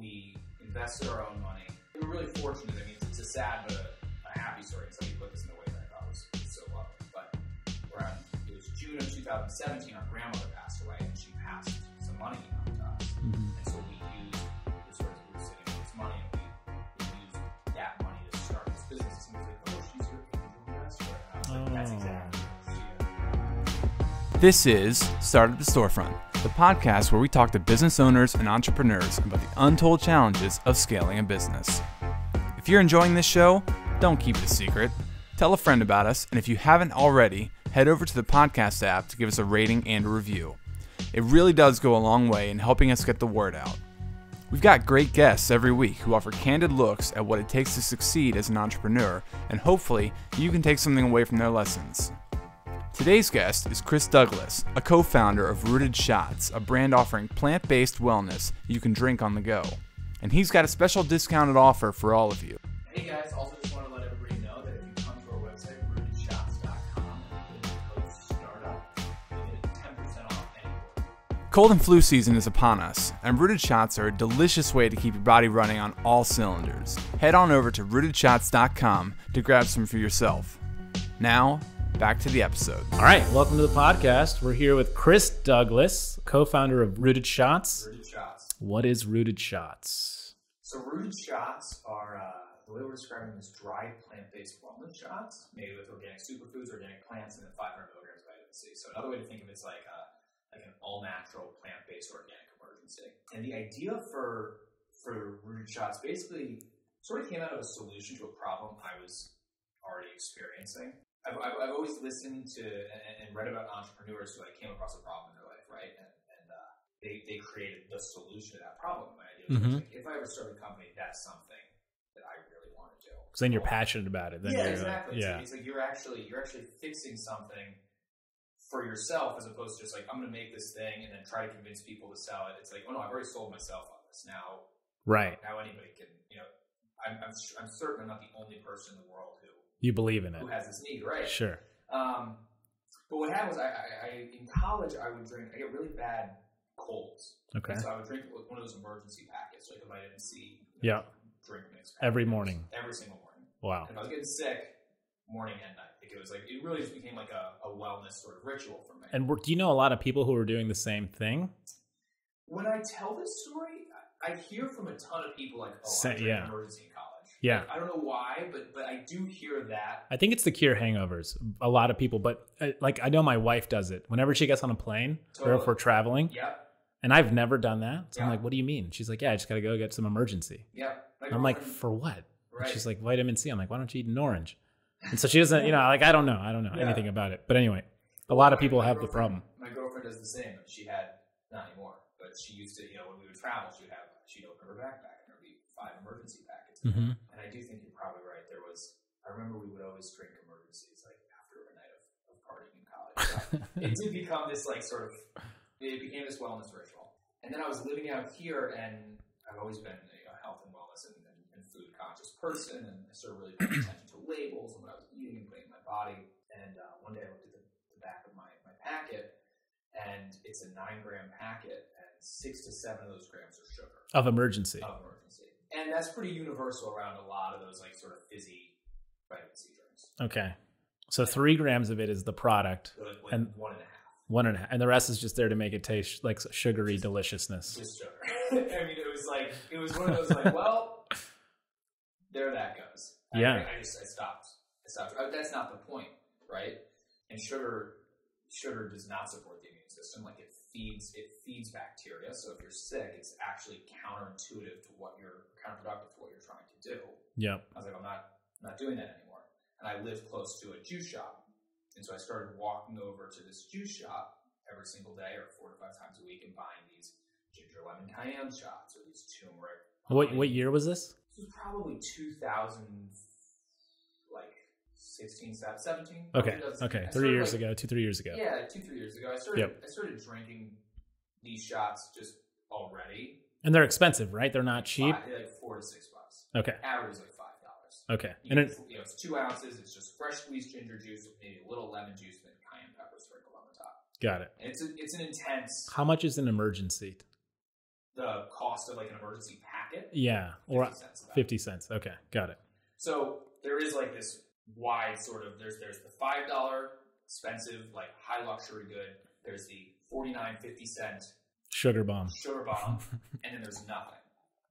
We invested our own money. We were really fortunate. I mean, it's a sad but a happy story. And somebody put this in a way that I thought was so lovely. But around, it was June of 2017, our grandmother passed away, and she passed some money on to us. Mm-hmm. And so we used the sort of group sitting with this money, and we used that money to start this business. And we were like, oh, she's your angel investor. And I was like, that's exactly what she is. This is Startup to Storefront, the podcast where we talk to business owners and entrepreneurs about the untold challenges of scaling a business. If you're enjoying this show, don't keep it a secret. Tell a friend about us, and if you haven't already, head over to the podcast app to give us a rating and a review. It really does go a long way in helping us get the word out. We've got great guests every week who offer candid looks at what it takes to succeed as an entrepreneur, and hopefully you can take something away from their lessons. Today's guest is Chris Douglas, a co-founder of Rooted Shots, a brand offering plant-based wellness you can drink on the go. And he's got a special discounted offer for all of you. Hey guys, also just want to let everybody know that if you come to our website, rootedshots.com, and put in the code STARTUP, you get 10% off anywhere. Cold and flu season is upon us, and Rooted Shots are a delicious way to keep your body running on all cylinders. Head on over to rootedshots.com to grab some for yourself. Now, back to the episode. All right, welcome to the podcast. We're here with Chris Douglas, co-founder of Rooted Shots. Rooted Shots. What is Rooted Shots? So Rooted Shots are, the way we're describing them is dry plant-based wellness shots made with organic superfoods, organic plants, and then 500 milligrams of vitamin C. So another way to think of it is like an all-natural plant-based organic emergency. And the idea for Rooted Shots basically sort of came out of a solution to a problem I was already experiencing. I've always listened to and read about entrepreneurs who like came across a problem in their life, right? And they created the solution to that problem. My idea was like, if I ever start a company, that's something that I really want to do. Because then you're passionate about it. Then exactly. Yeah. So it's like you're actually fixing something for yourself as opposed to just like, I'm going to make this thing and then try to convince people to sell it. It's like, oh no, I've already sold myself on this now. Right. Now anybody can, you know, I'm certain I'm not the only person in the world who. You believe in it. Who has this need, right? Sure. But what happened was in college, I get really bad colds. Okay. And so I would drink one of those emergency packets, like a vitamin C drink mix. Every morning. Every single morning. Wow. And if I was getting sick, morning and night. Like it was like, it really just became like a wellness sort of ritual for me. And do you know a lot of people who are doing the same thing? When I tell this story, I hear from a ton of people like, oh, I drink emergency in college. Yeah. I don't know why, but I do hear that. I think it's the cure hangovers. A lot of people, but I know my wife does it. Whenever she gets on a plane or if we're traveling. Yeah. And I've never done that. So I'm like, what do you mean? She's like, yeah, I just got to go get some emergency. Yeah. Like I'm like, for what? Right. She's like, vitamin C. I'm like, why don't you eat an orange? And so she doesn't, you know, like, I don't know anything about it. But anyway, a lot of people have the problem. My girlfriend does the same. She had, not anymore, but she used to, you know, when we would travel, she'd open her backpack and there'd be 5 emergency packets. Mm-hmm. And I do think you're probably right. I remember we would always drink emergencies like after a night of partying in college. So it did become this like sort of, it became this wellness ritual. And then I was living out here and I've always been a health and wellness and food conscious person. And I started really paying attention to labels and what I was eating and putting in my body. And one day I looked at the back of my packet and it's a 9-gram packet and 6 to 7 of those grams are sugar. Of emergency. And that's pretty universal around a lot of those like sort of fizzy vitamin C drinks. Okay. So 3 grams of it is the product. So like and 1.5. 1.5. And the rest is just there to make it taste like sugary deliciousness. Just sugar. I mean, it was one of those like, well, there that goes. I stopped. That's not the point, right? And sugar does not support the immune system. Like it feeds bacteria. So if you're sick, it's actually counterproductive to what you're trying to do. Yeah. I was like, I'm not doing that anymore. And I lived close to a juice shop. And so I started walking over to this juice shop every single day or 4 to 5 times a week and buying these ginger lemon cayenne shots or these turmeric. What year was this? This was probably 2016, 17. Okay. 3 years ago, 2-3 years ago. Yeah, 2-3 years ago. I started drinking these shots just already. And they're expensive, right? They're not cheap. They're like $4 to $6. Okay. Average is like $5. Okay. You know, it's 2 ounces. It's just fresh squeezed ginger juice with maybe a little lemon juice and then cayenne pepper sprinkled on the top. Got it. And it's an intense. How much is an emergency? The cost of like an emergency pack. packet. Yeah. Or 50 cents. Okay. Got it. So there is like this wide sort of, there's the $5 expensive, like high luxury good. There's the 49-50 cent sugar bomb. And then there's nothing.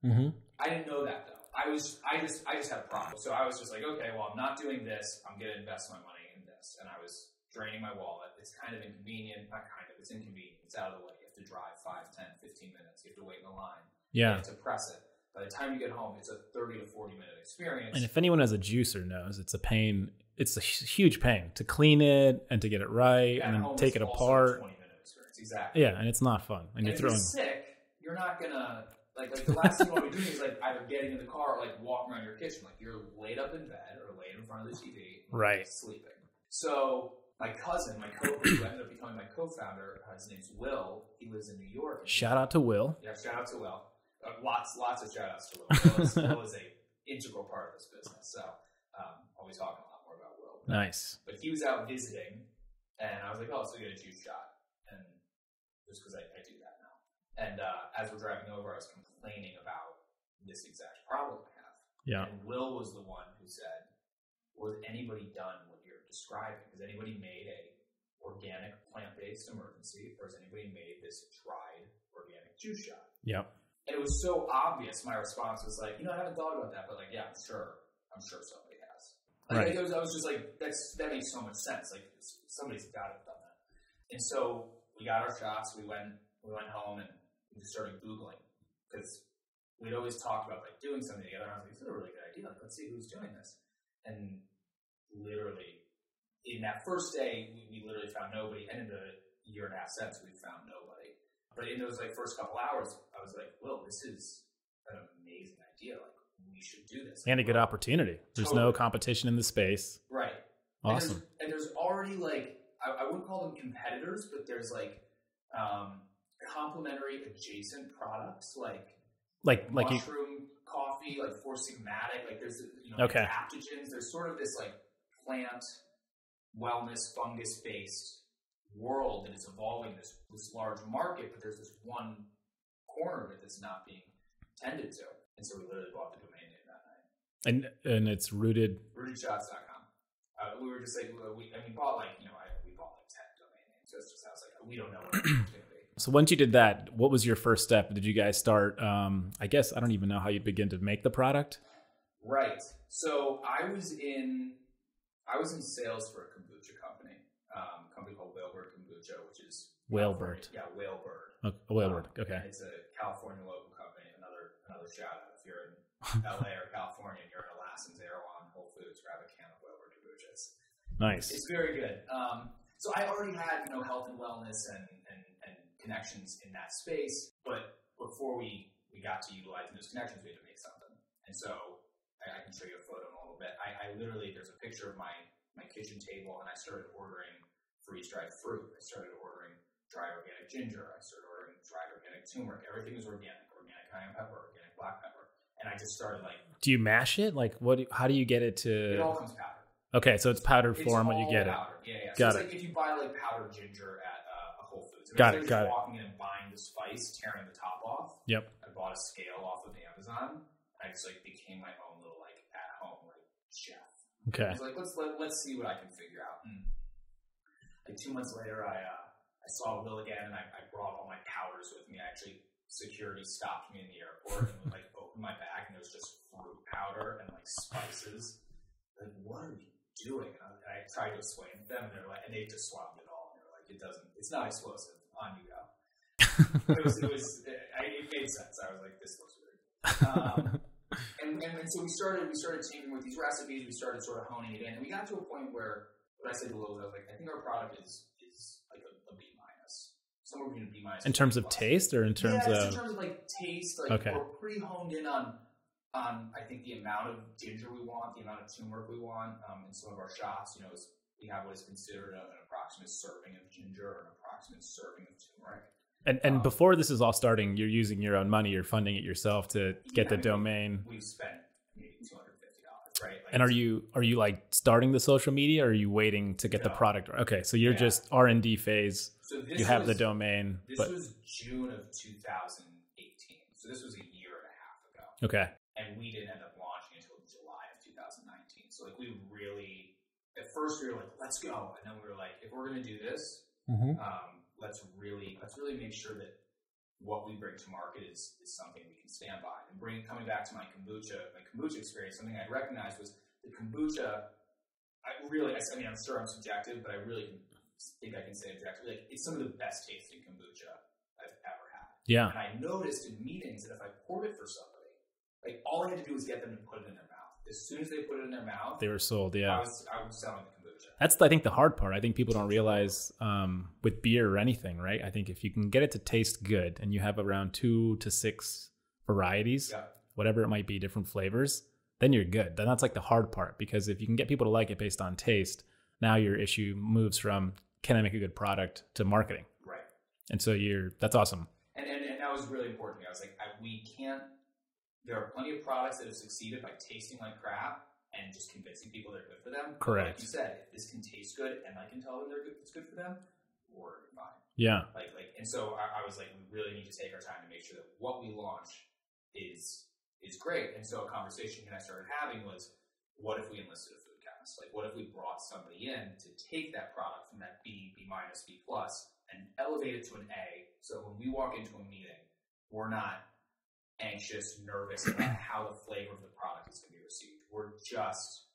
Mm-hmm. I didn't know that though. I just had a problem. So I was just like, okay, well, I'm not doing this. I'm going to invest my money in this. And I was draining my wallet. It's kind of inconvenient. Not kind of, it's inconvenient. It's out of the way. You have to drive 5, 10, 15 minutes. You have to wait in the line. Yeah. You have to press it. By the time you get home, it's a 30 to 40 minute experience. And if anyone has a juicer knows, it's a pain. It's a huge pain to clean it and to get it right and then take it apart. 20 minute experience. Exactly. Yeah. And it's not fun. And you're throwing. If you're sick, you're not going to. Like the last thing you want to be doing is like either getting in the car or like walking around your kitchen. Like you're laid up in bed or laid in front of the TV, right? Sleeping. So my cousin, who ended up becoming my co-founder, his name's Will. He lives in New York. Shout out to Will. Yeah, shout out to Will. Lots of shout outs to Will. Will is a integral part of this business. So always talking a lot more about Will. But, nice. But he was out visiting, and I was like, oh, so you got a juice shot, and just because I do that. And as we're driving over, I was complaining about this exact problem I have. Yeah. And Will was the one who said, was anybody done what you're describing? Has anybody made a organic plant-based emergency? Or has anybody made this dried organic juice shot? Yep. And it was so obvious. My response was like, you know, I haven't thought about that. But like, yeah, I'm sure somebody has. Like, right. I was just like, that makes so much sense. Like somebody's got to have done that. And so we got our shots. We went home and we just started Googling because we'd always talked about like doing something together. And I was like, this is a really good idea. Like, let's see who's doing this. And literally in that first day, we literally found nobody. And in the year and a half since, we found nobody. But in those like first couple hours, I was like, well, this is an amazing idea. Like we should do this. And a good opportunity. There's totally no competition in the space. Right. Awesome. And there's already like, I wouldn't call them competitors, but there's like, complementary adjacent products like mushroom coffee, like Four Sigmatic, like there's okay. Adaptogens. There's sort of this like plant wellness fungus based world that is evolving this large market, but there's this one corner of it that's not being tended to. And so we literally bought the domain name that night. And it's rootedshots.com. We were just like we bought like we bought like 10 domain names. So it's just I was like we don't know what it's going to be. So once you did that, what was your first step? Did you guys start, I guess, I don't even know how you'd begin to make the product. Right. So I was in sales for a kombucha company, a company called Whalebird Kombucha, which is Whalebird. Yeah. Whalebird. Oh, Whalebird. Okay. It's a California local company. Another shout out. If you're in LA or California and you're at a Lassens, Erewhon, Whole Foods, grab a can of Whalebird Kombucha. Nice. It's very good. So I already had, health and wellness and connections in that space, but before we got to utilizing those connections, we had to make something. And so I can show you a photo in a little bit. I literally, there's a picture of my kitchen table, and I started ordering freeze-dried fruit. I started ordering dry organic ginger. I started ordering dry organic turmeric. Everything was organic cayenne pepper, organic black pepper. And I just started like... Do you mash it? Like how do you get it to... It all comes powdered. Okay, so it's powdered form when you get powdered. It. Yeah. Got so it's it. Like if you buy like powdered ginger at Whole Foods. Got it. Walking in and buying the spice, tearing the top off. Yep. I bought a scale off of Amazon. I just like became my own little like at home like chef. Okay. I was like let's see what I can figure out. And like 2 months later, I saw Will again, and I brought all my powders with me. Actually, security stopped me in the airport and like opened my bag, and it was just fruit powder and like spices. Like what are you doing? And I tried to explain to them, and they're like, and they just swapped it. It's not explosive. On you go. It made sense. I was like, this looks weird. And so we started changing with these recipes. We started sort of honing it in, and we got to a point where when I said to Will, I was like, I think our product is like a B-, somewhere between a B- in terms of taste, or in terms of in terms of like taste. Like okay. We're pretty honed in on I think the amount of ginger we want, the amount of turmeric we want, in some of our shots, we have what is considered an approximate serving of ginger or an approximate serving of turmeric. And before this is all starting, you're using your own money, you're funding it yourself to get the domain. We've spent maybe $250, right? Like, and are you like starting the social media, or are you waiting to get the product? Okay, so you're just R&D phase. So this you have the domain. This was June of 2018. So this was a year and a half ago. Okay. And we didn't end up launching until July of 2019. So like we really, at first we were like, let's go. And then we were like, if we're going to do this, let's really make sure that what we bring to market is something we can stand by. And coming back to my kombucha experience, something I recognized was the kombucha. I'm sure I'm subjective, but I really think I can say objectively, like, it's some of the best tasting kombucha I've ever had. Yeah. And I noticed in meetings that if I poured it for somebody, like all I had to do was get them to put it in their mouth. As soon as they put it in their mouth, they were sold. Yeah. I was selling the kombucha. That's, I think, the hard part. I think people don't realize with beer or anything, right? I think if you can get it to taste good and you have around 2 to 6 varieties, yeah, whatever it might be, different flavors, then you're good. Then that's like the hard part, because if you can get people to like it based on taste, now your issue moves from, can I make a good product, to marketing. Right. And so that's awesome. And that was really important to me. I was like, there are plenty of products that have succeeded by tasting like crap and just convincing people they're good for them. Correct. Like you said, if this can taste good and I can tell them it's good for them, we're fine. Yeah. And so I was like, we really need to take our time to make sure that what we launch is great. And so a conversation that I started having was, what if we enlisted a food chemist? Like, what if we brought somebody in to take that product from that B, B-, B+, and elevate it to an A? So when we walk into a meeting, we're not anxious, nervous about how the flavor of the product is going to be received. We're just,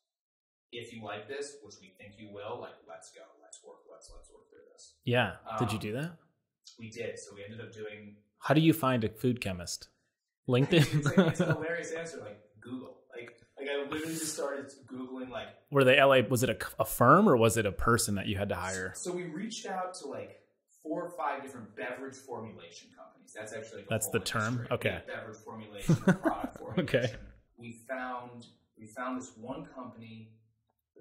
if you like this, which we think you will, like, let's go, let's work through this. Yeah. Did you do that? We did. So we ended up doing. How do you find a food chemist? LinkedIn. It's a hilarious answer. Like Google. Like I literally just started Googling. Like, were they LA? Was it a firm or was it a person that you had to hire? So we reached out to like 4 or 5 different beverage formulation companies. That's actually like that's the term. Okay. Beverage formulation, product formulation. Okay. We found this one company.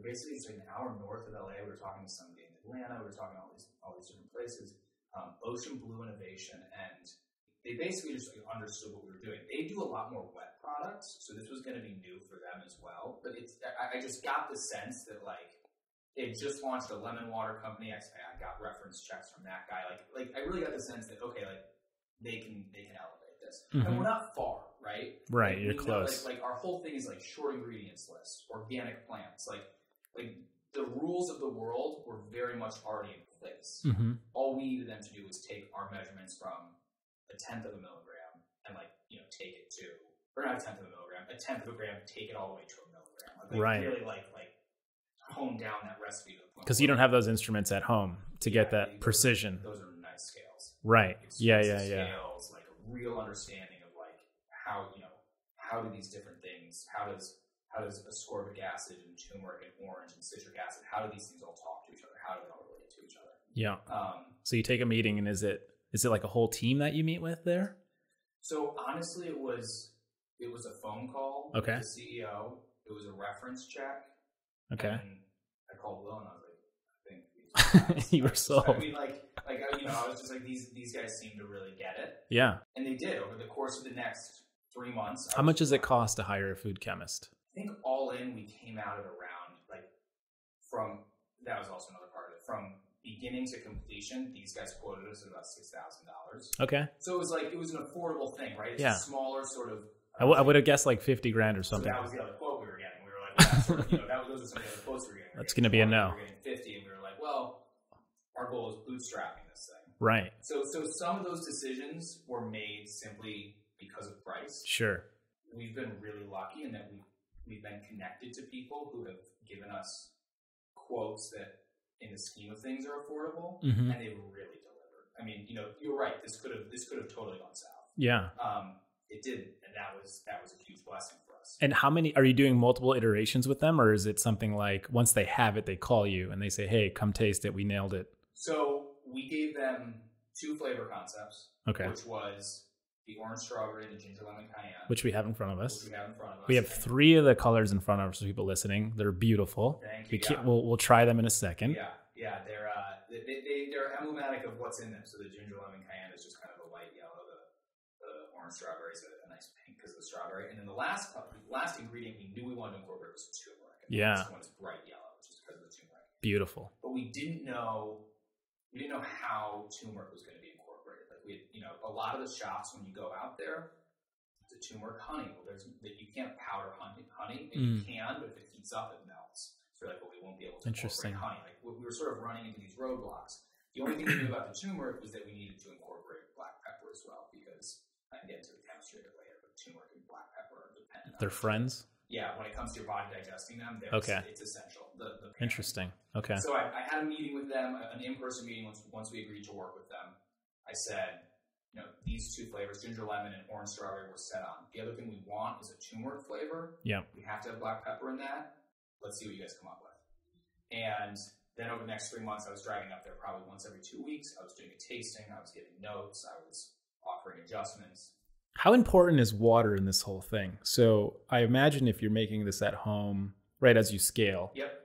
Basically, it's like an hour north of LA. We were talking to somebody in Atlanta. We were talking all these different places. Ocean Blue Innovation, and they basically just understood what we were doing. They do a lot more wet products, so this was going to be new for them as well. But I just got the sense that like they just launched a lemon water company. I got reference checks from that guy. Like I really got the sense that okay, like they can elevate this, mm-hmm. and we're not far, right? Right, like, you're close. Like our whole thing is like short ingredients list, organic plants, like the rules of the world were very much already in place. Mm-hmm. All we needed them to do was take our measurements from 1/10 of a milligram and take it to, or not 1/10 of a milligram, 1/10 of a gram, take it all the way to 1 milligram. Really hone down that recipe. Because you don't have those instruments at home to get that precision. Those are nice scales. Right. Scales, like a real understanding of like how do these different things, how does ascorbic acid and turmeric and orange and citric acid, how do these things all talk to each other? How do they all relate to each other? Yeah. So you take a meeting and is it like a whole team that you meet with there? So honestly, it was a phone call. Okay. With the CEO. It was a reference check. Okay. And I called Will and I was like, I think these guys, you were sold. I mean, I was just like, these guys seem to really get it. Yeah. And they did over the course of the next 3 months. How much does it cost to hire a food chemist? I think all in, we came out at around that was also another part of it, from beginning to completion, these guys quoted us at about $6,000. Okay. So it was an affordable thing, right? It's a smaller sort of. I would have guessed like $50,000 or something. So that was the other quote we were getting. We were like, well, that's sort of, those are some of the other quotes we were getting. That's going to be a no. We were getting 50, and we were like, well, our goal is bootstrapping this thing. Right. So some of those decisions were made simply because of price. Sure. We've been really lucky in that we've been connected to people who have given us quotes that, in the scheme of things, are affordable, mm-hmm. and they've really delivered. I mean, you're right. This could have totally gone south. Yeah. It didn't, and that was a huge blessing for us. And how many are you doing multiple iterations with them, or is it something like once they have it, they call you and they say, "Hey, come taste it. We nailed it." So we gave them 2 flavor concepts. Okay. Which was the orange strawberry and the ginger lemon cayenne, which we have in front of us. We have 3 of the colors in front of us for people listening. They're beautiful. Thank you. We'll try them in a second. Yeah, yeah. They're emblematic of what's in them. So the ginger lemon cayenne is just kind of a light yellow. The orange strawberry is a nice pink because of the strawberry. And then the last ingredient we knew we wanted to incorporate was turmeric. Yeah. This one's bright yellow, just because of the turmeric. Beautiful. But we didn't know how turmeric was going to be incorporated. A lot of the shops, when you go out there, the turmeric honey. Well, you can't powder honey. You can, but if it heats up, it melts. So like, well, we won't be able to incorporate honey. Like, we were sort of running into these roadblocks. The only thing we knew about the turmeric was that we needed to incorporate black pepper as well, because I can get into the chemistry of it later, but turmeric and black pepper are dependent. They're friends? Yeah, when it comes to your body digesting them, it's essential. The Interesting. Okay. So I had a meeting with them, an in-person meeting once we agreed to work with them. I said, you know, these two flavors, ginger lemon and orange strawberry, were set on. The other thing we want is a turmeric flavor. Yeah. We have to have black pepper in that. Let's see what you guys come up with. And then over the next 3 months, I was driving up there probably once every 2 weeks. I was doing a tasting. I was giving notes. I was offering adjustments. How important is water in this whole thing? So I imagine if you're making this at home, right, as you scale, yep,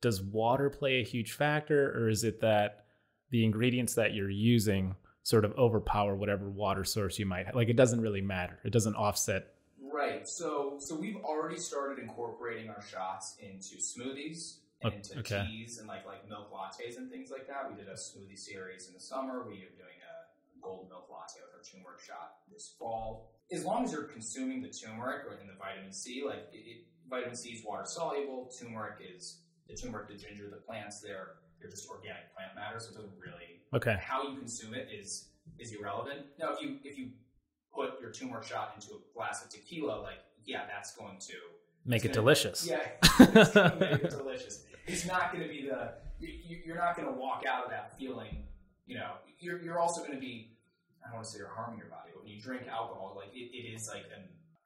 does water play a huge factor, or is it that the ingredients that you're using sort of overpower whatever water source you might have? Like, it doesn't really matter. It doesn't offset. Right. So we've already started incorporating our shots into smoothies and into teas and like milk lattes and things like that. We did a smoothie series in the summer. We are doing golden milk latte with our turmeric shot this fall. As long as you're consuming the turmeric or in the vitamin C, like vitamin C is water soluble. Turmeric, the ginger, the plants they're just organic plant matter, so it doesn't really. Okay. How you consume it is irrelevant. Now, if you put your turmeric shot into a glass of tequila, like that's going to make it delicious. Yeah, it's going to make it delicious. It's not going to be you're not going to walk out of that feeling. You know, you're also going to be, I don't want to say you're harming your body, but when you drink alcohol, like it is like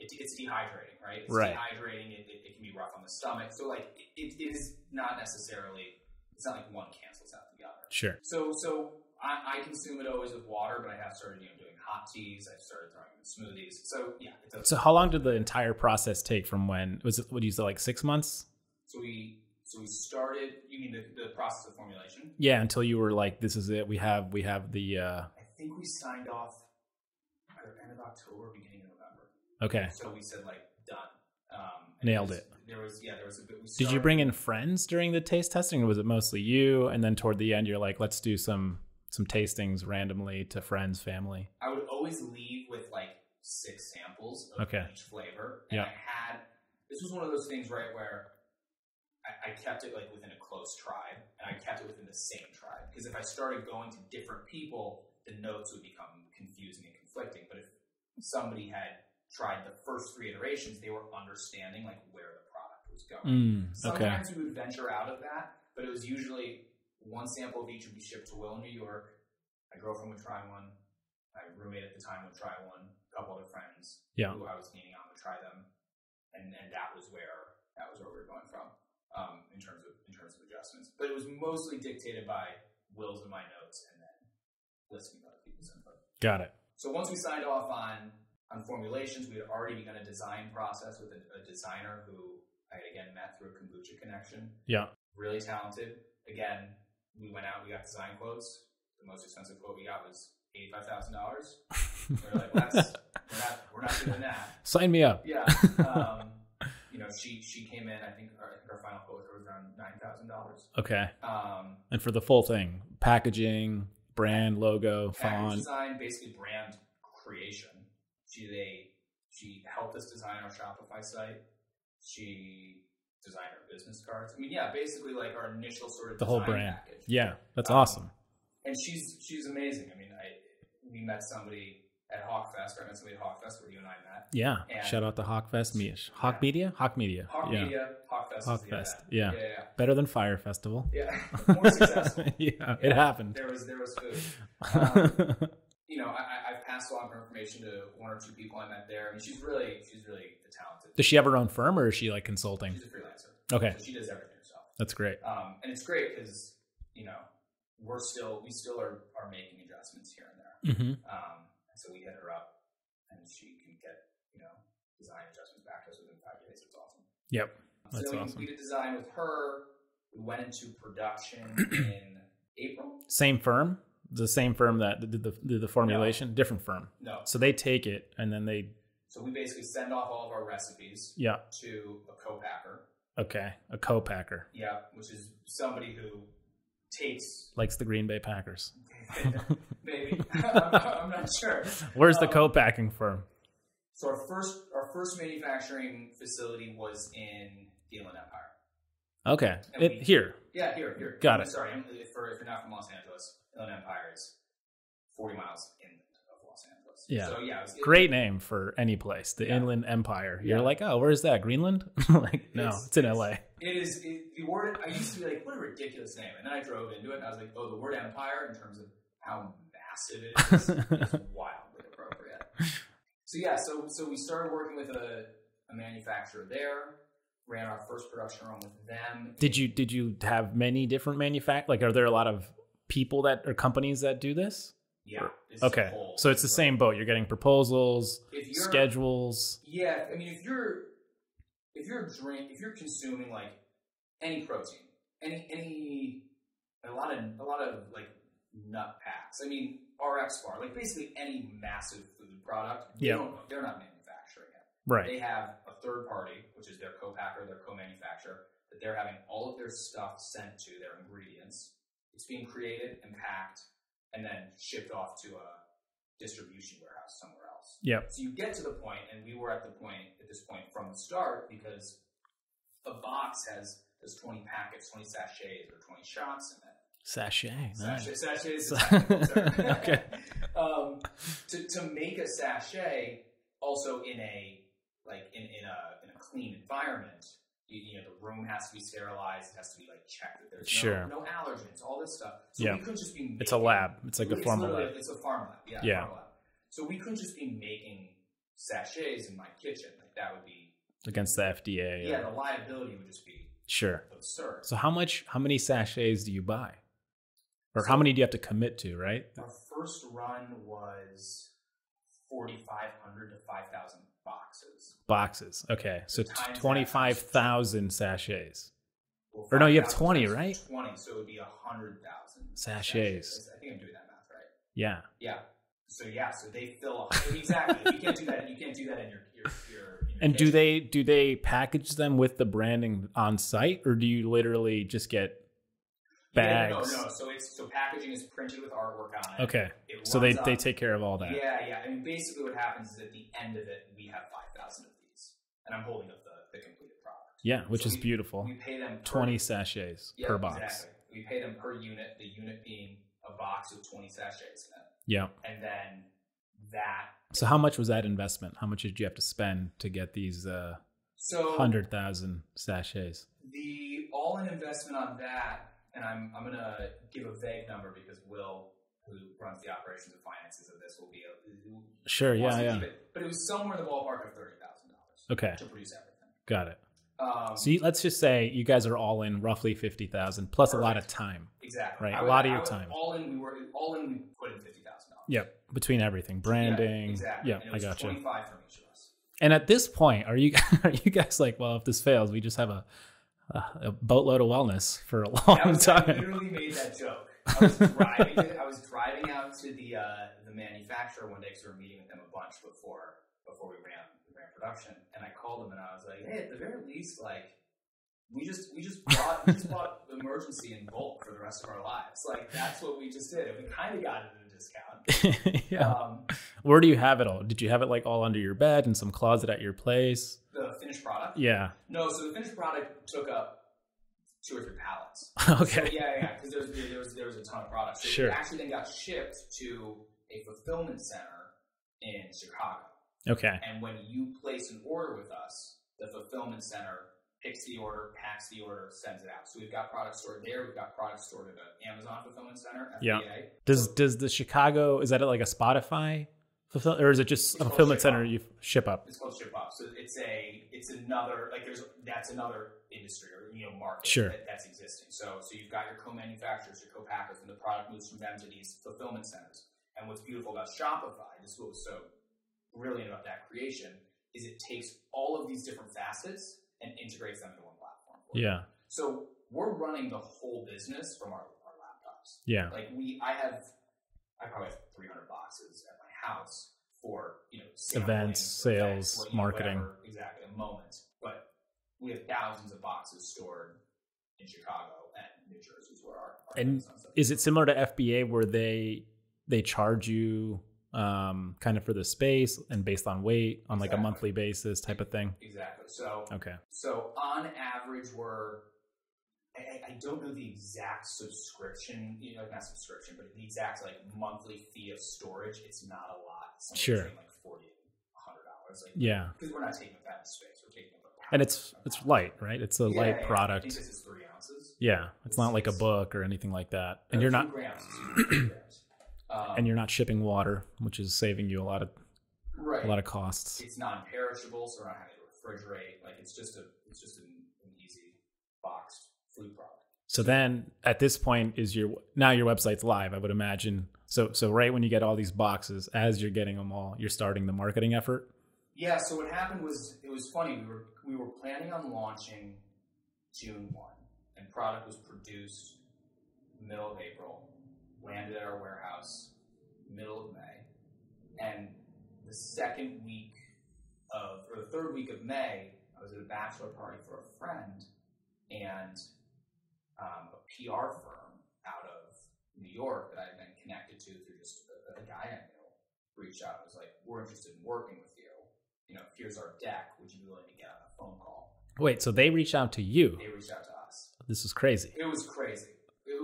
it's dehydrating, right? It's dehydrating. It can be rough on the stomach. So like it is not necessarily, it's not like one cancels out the other. Sure. So I consume it always with water, but I have started, you know, doing hot teas. I've started throwing in smoothies. So yeah. So how long did the entire process take from would you say like 6 months? So we started, you mean the process of formulation? Yeah, until you were like, this is it. We have the... I think we signed off either end of October, beginning of November. Okay. So we said like, done. Nailed it. There was a bit... Did you bring in friends during the taste testing, or was it mostly you? And then toward the end, you're like, let's do some tastings randomly to friends, family. I would always leave with like 6 samples of each flavor. And this was one of those things, right, where... I kept it like within a close tribe, and I kept it within the same tribe, because if I started going to different people, the notes would become confusing and conflicting. But if somebody had tried the first 3 iterations, they were understanding like where the product was going. Sometimes we would venture out of that, but it was usually one sample of each would be shipped to Will in New York. My girlfriend would try one. My roommate at the time would try one. A couple other friends who I was leaning on would try them, and that was where we were going from. In terms of adjustments, but it was mostly dictated by Will's and my notes, and then listening to other people's input. Got it. So once we signed off on formulations, we had already begun a design process with a designer who I had again met through a kombucha connection. Yeah, really talented. Again, we went out, we got design quotes. The most expensive quote we got was $85,000. We're like, we're not doing that. Sign me up. Yeah. You know, she came in, I think our final quote was around $9,000. Okay. And for the full thing, packaging, brand, logo, font, design, basically brand creation. She helped us design our Shopify site. She designed our business cards. I mean, basically like our initial sort of the whole brand package. Yeah, that's awesome. And she's amazing. I mean, we met somebody at HawkeFest, or I met somebody at HawkeFest where you and I met. Yeah. And shout out to HawkeFest. Hawk Media? Hawk Media. Hawk Media. HawkeFest. HawkeFest. Yeah. Better than Fire Festival. Yeah. More successful. It happened. There was food. You know, I've passed along her information to one or two people I met there. I mean, she's really talented. Does she have her own firm, or is she like consulting? She's a freelancer. Okay. So she does everything herself. That's great. And it's great because, you know, we still are making adjustments here and there. Mm-hmm. So we hit her up, and she can get, you know, design adjustments back to us within 5 days. It's awesome. Yep, that's awesome. So we did design with her. We went into production in April. Same firm? The same firm that did the formulation? No. Different firm? No. So they take it, and then they... So we basically send off all of our recipes to a co-packer. Okay, a co-packer. Yeah, which is somebody who... likes the Green Bay Packers. Maybe. I'm not sure. Where's the co-packing firm? So our first manufacturing facility was in the Inland Empire. Okay. Here. Got it. Sorry, if you're not from Los Angeles, Inland Empire is 40 miles inland of Los Angeles. Yeah. So, yeah, great name for any place. The Inland Empire. You're like, oh, where is that? Greenland? it's in LA. It is. The word, I used to be like, what a ridiculous name. And then I drove into it and I was like, oh, the word empire in terms of how massive it is is wildly appropriate. So, yeah, so we started working with a manufacturer there. Ran our first production run with them. Did you have many different like, are there a lot of people that or companies that do this? Yeah. Okay. So it's the same boat. You're getting proposals, schedules. Yeah. I mean, if you're consuming like any protein, a lot of like nut packs. I mean, RX bar, like basically any massive food product. Yeah. They're not manufacturing it. Right. They have a third party, which is their co-packer, their co-manufacturer, that they're having all of their stuff sent to, their ingredients. It's being created and packed and then shipped off to a distribution warehouse somewhere else. Yeah. So you get to the point, and we were at this point from the start, because a box has 20 packets, 20 sachets, or 20 shots in it. Sachet. Nice. Sachets. Okay. To make a sachet, also in a clean environment, you know, the room has to be sterilized. It has to be like checked that there's no allergens, all this stuff. So we couldn't just be making, it's a lab. It's like a formal lab. It's a farm lab. Yeah. Farm lab. So we couldn't just be making sachets in my kitchen. Like, that would be against the FDA. Yeah, the liability would just be absurd. So how many sachets do you buy? Or how many do you have to commit to, right? Our first run was 4,500 to 5,000 boxes. Okay. So 25,000 sachets. Well, or no, you have 20, right? 20. So it would be 100,000 sachets. I think I'm doing that math right. Yeah. Yeah. So they fill up. Exactly. You can't do that. You can't do that in your and kitchen. do they package them with the branding on site, or do you literally just get bags? No. So packaging is printed with artwork on it. Okay. So they take care of all that. Yeah. I mean, basically what happens is at the end of it, we have 5,000 of these, and I'm holding up the completed product. Yeah, which is beautiful. We pay them 20 sachets per box. Exactly. We pay them per unit. The unit being a box with 20 sachets in it. Yeah. And then that. So how much was that investment? How much did you have to spend to get these 100,000 sachets? The all-in investment on that, and I'm going to give a vague number because Will, who runs the operations and finances of this, will be able to keep it. But it was somewhere in the ballpark of $30,000. Okay. To produce everything. Got it. So let's just say you guys are all in roughly 50,000 plus a lot of time. Exactly. Right. A lot of your time. All in, we put in $50,000. Yep. Between everything, branding. Yeah, exactly. Yeah, I got you. 25 from each of us. And at this point, are you guys like, well, if this fails, we just have a boatload of wellness for a long time? I literally made that joke. I was driving. I was driving out to the manufacturer one day because we were meeting with them a bunch before we ran production, and I called them and I was like, hey, at the very least, like, we just bought Emergen-C in bulk for the rest of our lives. Like, that's what we just did, and we kind of got it at a discount. Yeah. Where do you have it all? Did you have it like all under your bed in some closet at your place? The finished product? Yeah. No, so the finished product took up 2 or 3 pallets. Okay. So, yeah, because there was a ton of products. So it actually then got shipped to a fulfillment center in Chicago. Okay. And when you place an order with us, the fulfillment center picks the order, packs the order, sends it out. So we've got products stored there. We've got products stored at the Amazon fulfillment center, FBA. Yeah. Does the Chicago, is that like a Spotify fulfillment, or is it just a fulfillment center you ship up? It's called ship up. So it's another, like, that's another industry or, you know, market that's existing. So you've got your co-manufacturers, your co-packers, and the product moves from them to these fulfillment centers. And what's beautiful about Shopify, this is what was so brilliant about that creation, is it takes all of these different facets and integrates them into one platform. Yeah. So we're running the whole business from our laptops. Yeah. Like, I probably have 300 boxes at my house for, you know, events, sales, marketing, whatever, exactly, a moment. But we have thousands of boxes stored in Chicago and New Jersey, where our and is it similar to FBA where they charge you kind of for the space and based on weight on like a monthly basis type of thing? Exactly. So, so on average, we're, I don't know the exact subscription, you know, not subscription, but the exact like monthly fee of storage. It's not a lot. It's sure. Like $40 and $100. Like, yeah. Because we're not taking up that much space. We're taking up a pound. And it's light, right? It's a light product. I think this is 3 ounces. Yeah. It's not like a book or anything like that. And you're not, and you're not shipping water, which is saving you a lot of, a lot of costs. It's non-perishable. So we're not having to refrigerate. Like it's just an easy boxed food product. So then at this point is your, now your website's live, I would imagine. So right when you get all these boxes, as you're getting them all, you're starting the marketing effort. Yeah. So what happened was, it was funny. We were planning on launching June 1 and product was produced middle of April, landed at our warehouse middle of May. And the second week of, or the third week of May, I was at a bachelor party for a friend and a PR firm out of New York that I had been connected to through just a guy I knew reached out and was like, we're interested in working with you. You know, here's our deck. Would you be willing to get on a phone call? Wait, so they reached out to you? They reached out to us. This is crazy. It was crazy.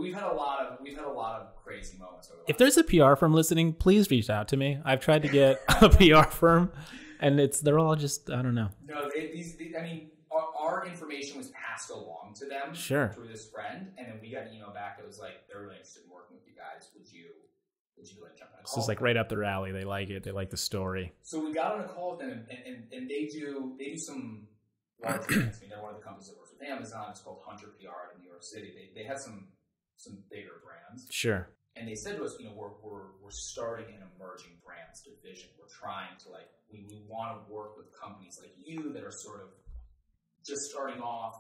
We've had a lot of crazy moments. If there's a PR firm listening, please reach out to me. I've tried to get a PR firm, and they're all just, I don't know. No, I mean, our information was passed along to them through this friend, and then we got an email back that was like, they're really interested in working with you guys. Would you like jump on a call? This is like right up their alley. They like it. They like the story. So we got on a call with them, and they do some large events. I mean, they're one of the companies that works with Amazon. It's called Hunter PR in New York City. They have some bigger brands. Sure. And they said to us, you know, we're starting an emerging brands division. We're trying to like, we want to work with companies like you that are sort of just starting off,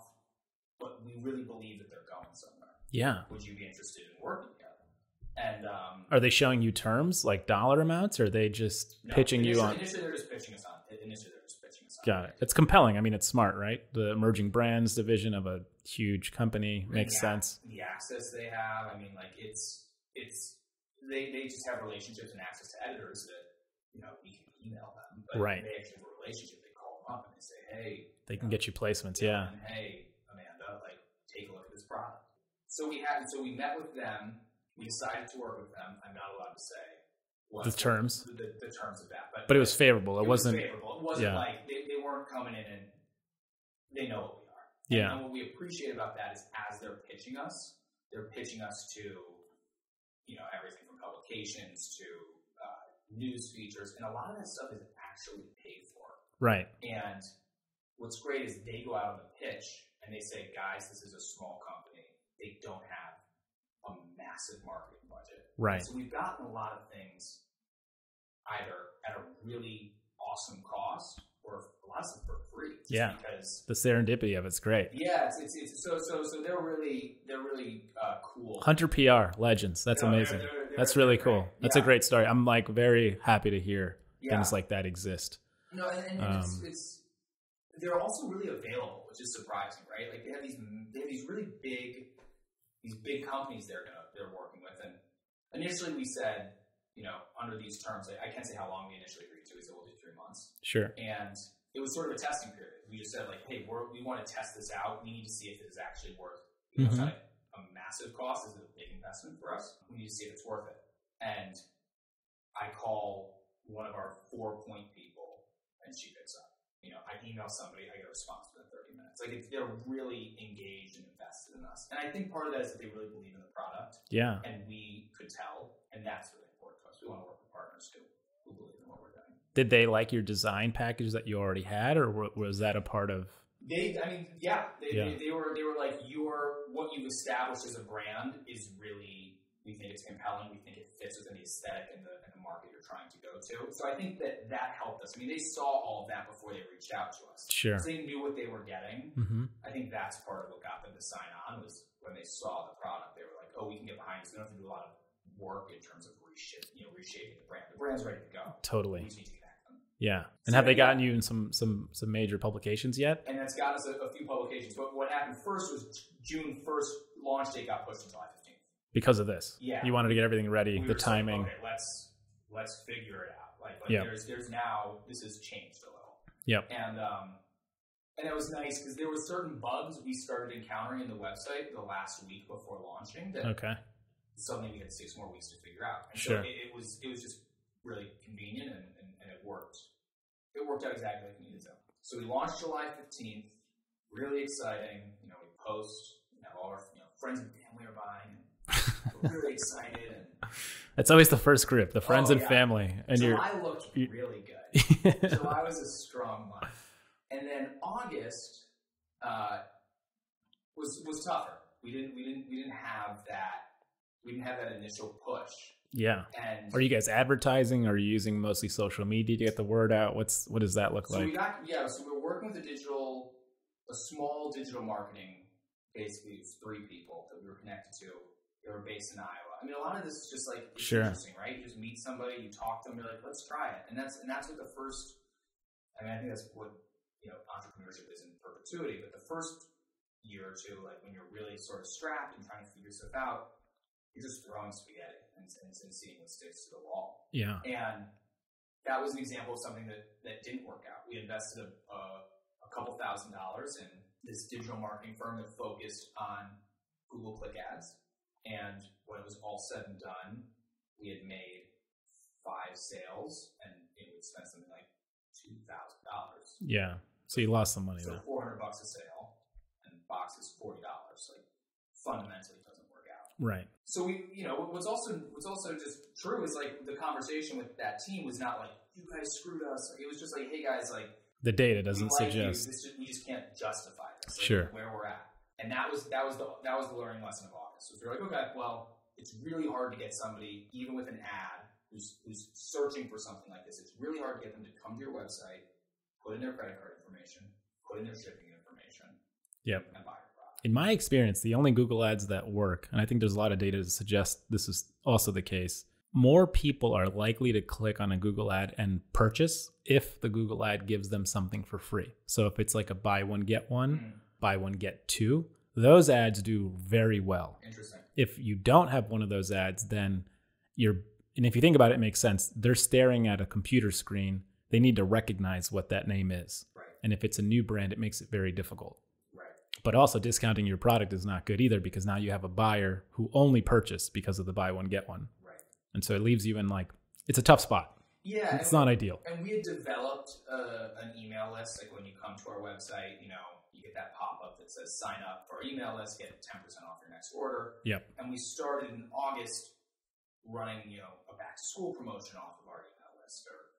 but we really believe that they're going somewhere. Yeah. Would you be interested in working together? And, are they showing you terms like dollar amounts? Or are they just pitching you on? Initially they're just pitching us on. Got it. It's compelling. I mean, it's smart, right? The emerging brands division of a huge company makes sense. The access they have, I mean, like it's they just have relationships and access to editors that, you know, we can email them, but they actually have a relationship. They call them up and they say, hey, they can get you placements. Yeah. And, hey, Amanda, like take a look at this product. So we met with them. We decided to work with them. I'm not allowed to say the terms of that, but it was favorable. It wasn't like they weren't coming in and they know what we are. Yeah. And what we appreciate about that is as they're pitching us to, you know, everything from publications to news features, and a lot of that stuff is actually paid for. Right. And what's great is they go out on the pitch and they say, guys, this is a small company. They don't have a massive marketing budget. Right. So we've gotten a lot of things either at a really awesome cost or a lot of stuff for free. Yeah. Because the serendipity of it's great. Yeah. So they're really cool. Hunter PR legends. That's amazing. That's really cool. That's a great story. I'm like very happy to hear things like that exist. No, and they're also really available, which is surprising, right? Like they have these really big, these big companies they're working with. And initially we said, you know, under these terms, I can't say how long we initially agreed to. We said we'll do 3 months. Sure. And it was sort of a testing period. We just said like, hey, we want to test this out. We need to see if it is actually worth it. You know, it's not a massive cost. It's a big investment for us. We need to see if it's worth it. And I call one of our 4-point people and she picks up. You know, I email somebody, I get a response within 30 minutes. Like they're really engaged and invested in us. And I think part of that is that they really believe in the product. Yeah. And we could tell, and that's really important to us. We want to work with partners who believe in what we're doing. Did they like your design package that you already had, or was that a part of? They were like, what you've established as a brand is really, we think it's compelling. We think it fits within the aesthetic and the market you're trying to go to. So I think that helped us. I mean, they saw all of that before they reached out to us. Sure. So they knew what they were getting. Mm-hmm. I think that's part of what got them to sign on was when they saw the product, they were like, oh, we can get behind this. We don't have to do a lot of work in terms of reshaping the brand. The brand's ready to go. Totally. We just need to connect them. Yeah. And so have they gotten you in some major publications yet? And that's got us a few publications. But what happened first was June 1st launch date got pushed until July 15th. Because of this. Yeah. You wanted to get everything ready, the timing. Like, okay, let's let's figure it out. Like yep. there's now, this has changed a little. Yep. And it was nice because there were certain bugs we started encountering in the website the last week before launching that okay. suddenly we had 6 more weeks to figure out. And sure. so it was just really convenient and it worked. It worked out exactly like we needed to. So we launched July 15th, really exciting. You know, we post, you know, all our friends and family are buying. We're really excited. And that's always the first group, the friends and family. And July looked really good. July was a strong month. And then August was tougher. We didn't have that initial push. Yeah. And are you guys advertising? Or are you using mostly social media to get the word out? What does that look like? So we're working with a small digital marketing. Basically, it's 3 people that we were connected to. They were based in Iowa. I mean, a lot of this is just like sure. interesting, right? You just meet somebody, you talk to them, you're like, let's try it, and that's what the first. I mean, I think that's what entrepreneurship is in perpetuity. But the first year or two, like when you're really sort of strapped and trying to figure stuff out, you're just throwing spaghetti and seeing what sticks to the wall. Yeah. And that was an example of something that didn't work out. We invested a couple $1,000s in this digital marketing firm that focused on Google click ads. And when it was all said and done, we had made 5 sales and it would spend something like $2,000. Yeah. So you lost some money. So there. $400 a sale and the box is $40. Like fundamentally doesn't work out. Right. So we, what's also just true is like the conversation with that team was not like, you guys screwed us. It was just like, hey guys, like the data doesn't suggest you just can't justify this. Like, sure. Where we're at. And that was the learning lesson of August. So if you're like, okay, well, it's really hard to get somebody, even with an ad, who's searching for something like this, it's really hard to get them to come to your website, put in their credit card information, put in their shipping information, yep. and buy your product. In my experience, the only Google ads that work, and I think there's a lot of data to suggest this is also the case, more people are likely to click on a Google ad and purchase if the Google ad gives them something for free. So if it's like a buy one, get one, mm-hmm. buy one, get two, those ads do very well. Interesting. If you don't have one of those ads, then and if you think about it, it makes sense. They're staring at a computer screen. They need to recognize what that name is. Right. And if it's a new brand, it makes it very difficult. Right. But also discounting your product is not good either, because now you have a buyer who only purchased because of the buy one, get one. Right. And so it leaves you in it's a tough spot. Yeah. It's not ideal. And we had developed an email list. Like when you come to our website, you get that pop-up that says sign up for our email list, get 10% off your next order. Yep. And we started in August running, a back-to-school promotion off of our email list or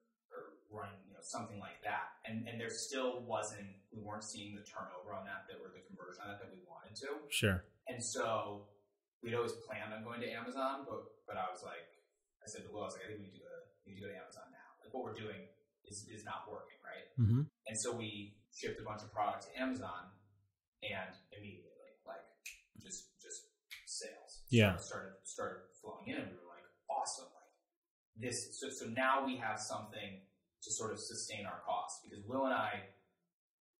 running, something like that. And there still we weren't seeing the turnover on that or the conversion on that we wanted to. Sure. And so we'd always planned on going to Amazon, but I said to Will, I was like, I think we need to go to Amazon now. Like what we're doing is not working, right? Mm-hmm. And so we shipped a bunch of product to Amazon and immediately just sales. Yeah. Started flowing in and we were like, awesome. Like this. So now we have something to sort of sustain our costs because Will and I,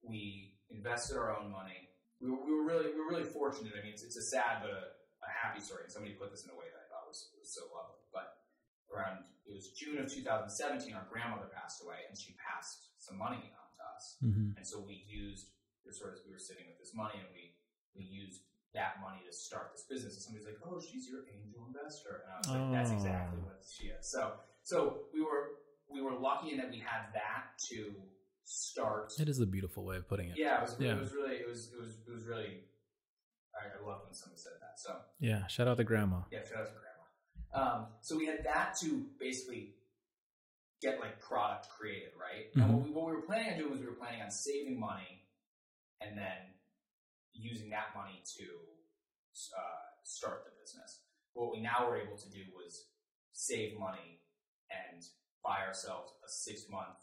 we invested our own money. We were really fortunate. I mean, it's a sad, but a happy story. And somebody put this in a way that I thought was so lovely, but around, it was June of 2017, our grandmother passed away and she passed some money on to us. Mm-hmm. And so we were sitting with this money and we used that money to start this business. And somebody's like, oh, she's your angel investor. And I was like, that's exactly what she is. So we were lucky in that we had that to start. It is a beautiful way of putting it. Yeah. It was really, I loved when somebody said that. So yeah. Shout out to grandma. Yeah. Shout out to grandma. So we had that to basically get product created, right? Mm-hmm. And what we were planning on doing was we were planning on saving money and then using that money to start the business. What we now were able to do was save money and buy ourselves a 6-month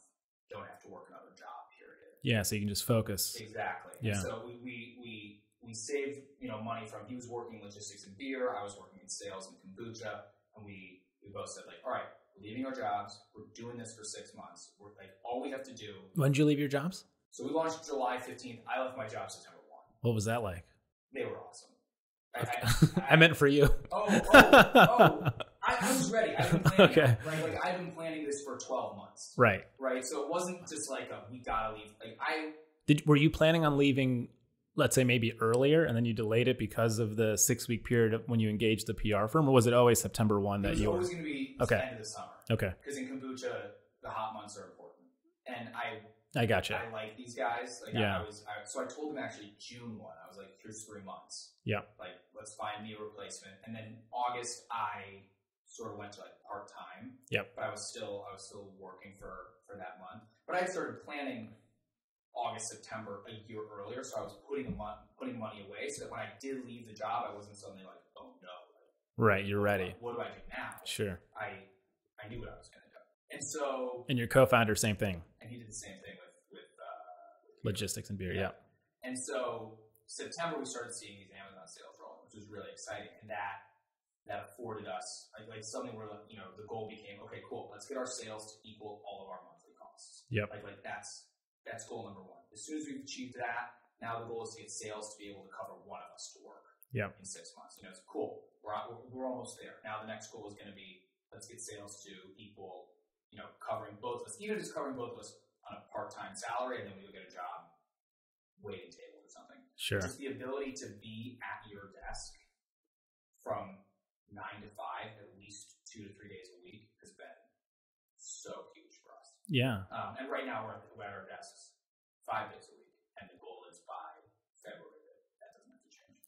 don't have to work another job period. Yeah, so you can just focus. Exactly. Yeah. And so we saved money from he was working logistics and beer, I was working in sales and kombucha, and we both said all right, we're leaving our jobs, we're doing this for 6 months. We're all we have to do. When did you leave your jobs? So we launched July 15th. I left my job September 1. What was that like? They were awesome. I meant for you. Oh, I was ready. I've been planning, okay. Right? Like, I've been planning this for 12 months. Right. Right. So it wasn't just like a, we gotta leave. Like I did. Were you planning on leaving, let's say maybe earlier, and then you delayed it because of the 6-week period of when you engaged the PR firm, or was it always September 1 that you were? It was always going to be okay. The end of the summer. Okay. Because in kombucha, the hot months are important, and I gotcha. I like these guys. Like yeah. So I told them actually June 1. I was like, here's 3 months. Yeah. Like, let's find me a replacement. And then August, I sort of went to like part-time. Yep. But I was still working for that month. But I started planning August, September a year earlier. So I was putting money away so that when I did leave the job, I wasn't suddenly like, oh no. Right. You're ready. Like, what do I do now? Sure. I knew what I was going to do. And so. And your co-founder, same thing. And he did the same thing. Logistics and beer, yeah. And so September, we started seeing these Amazon sales roll, which was really exciting. And that afforded us, like suddenly we're like, you know, the goal became, okay, cool, let's get our sales to equal all of our monthly costs. Yep. Like that's goal number one. As soon as we've achieved that, now the goal is to get sales to be able to cover one of us to work yep. in 6 months. You know, it's cool. We're almost there. Now the next goal is going to be, let's get sales to equal, you know, covering both of us, even just covering both of us, on a part-time salary, and then we would get a job waiting table or something. Sure. Just the ability to be at your desk from 9 to 5, at least 2 to 3 days a week, has been so huge for us. Yeah. And right now we're at our desks 5 days a week, and the goal is by February that doesn't have to change.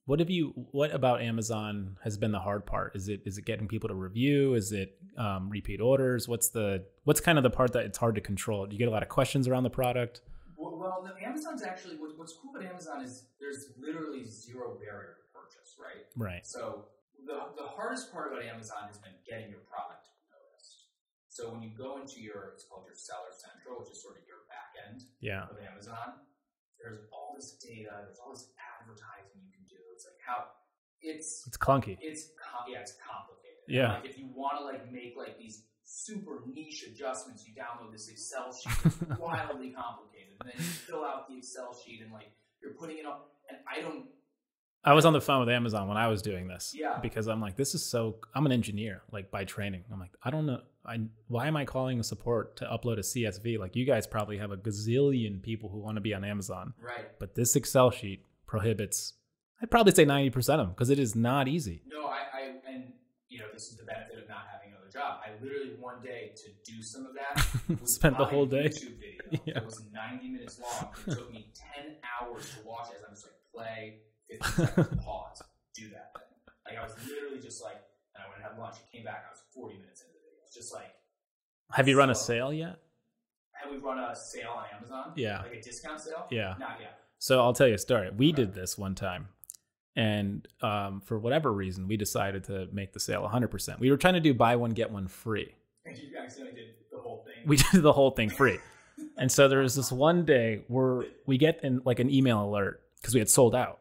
What about Amazon has been the hard part? Is it getting people to review? Is it repeat orders? What's kind of the part that it's hard to control? Do you get a lot of questions around the product? Well, Amazon's actually, what's cool about Amazon is there's literally zero barrier to purchase, right? Right. So the hardest part about Amazon has been getting your product noticed. So when you go into it's called your Seller Central, which is sort of your back end yeah. of Amazon, there's all this data, there's all this advertising you can do. It's like it's clunky. It's complicated. Yeah. Like if you want to like make like these super niche adjustments, you download this Excel sheet. It's wildly complicated. And then you fill out the Excel sheet and like you're putting it up. And I was on the phone with Amazon when I was doing this. Yeah. Because I'm like, I'm an engineer, like by training. I'm like, I don't know. Why am I calling support to upload a CSV? Like you guys probably have a gazillion people who want to be on Amazon. Right. But this Excel sheet prohibits, I'd probably say 90% of them, because it is not easy. No, and you know, this is the benefit of not having another job. I literally one day to do some of that. Spent the whole day. YouTube video. Yeah. It was 90 minutes long. It took me 10 hours to watch it. I'm just like, play, 15 seconds, pause, do that thing. Like I was literally just like, and I went and had lunch. I came back. I was 40 minutes into the video. It's just like. Have you run a sale yet? Have we run a sale on Amazon? Yeah. Like a discount sale? Yeah. Not yet. So I'll tell you a story. We did this one time. And for whatever reason, we decided to make the sale 100%. We were trying to do buy one, get one free. And you accidentally did the whole thing. We did the whole thing free. And so there was this one day where we get in like an email alert because we had sold out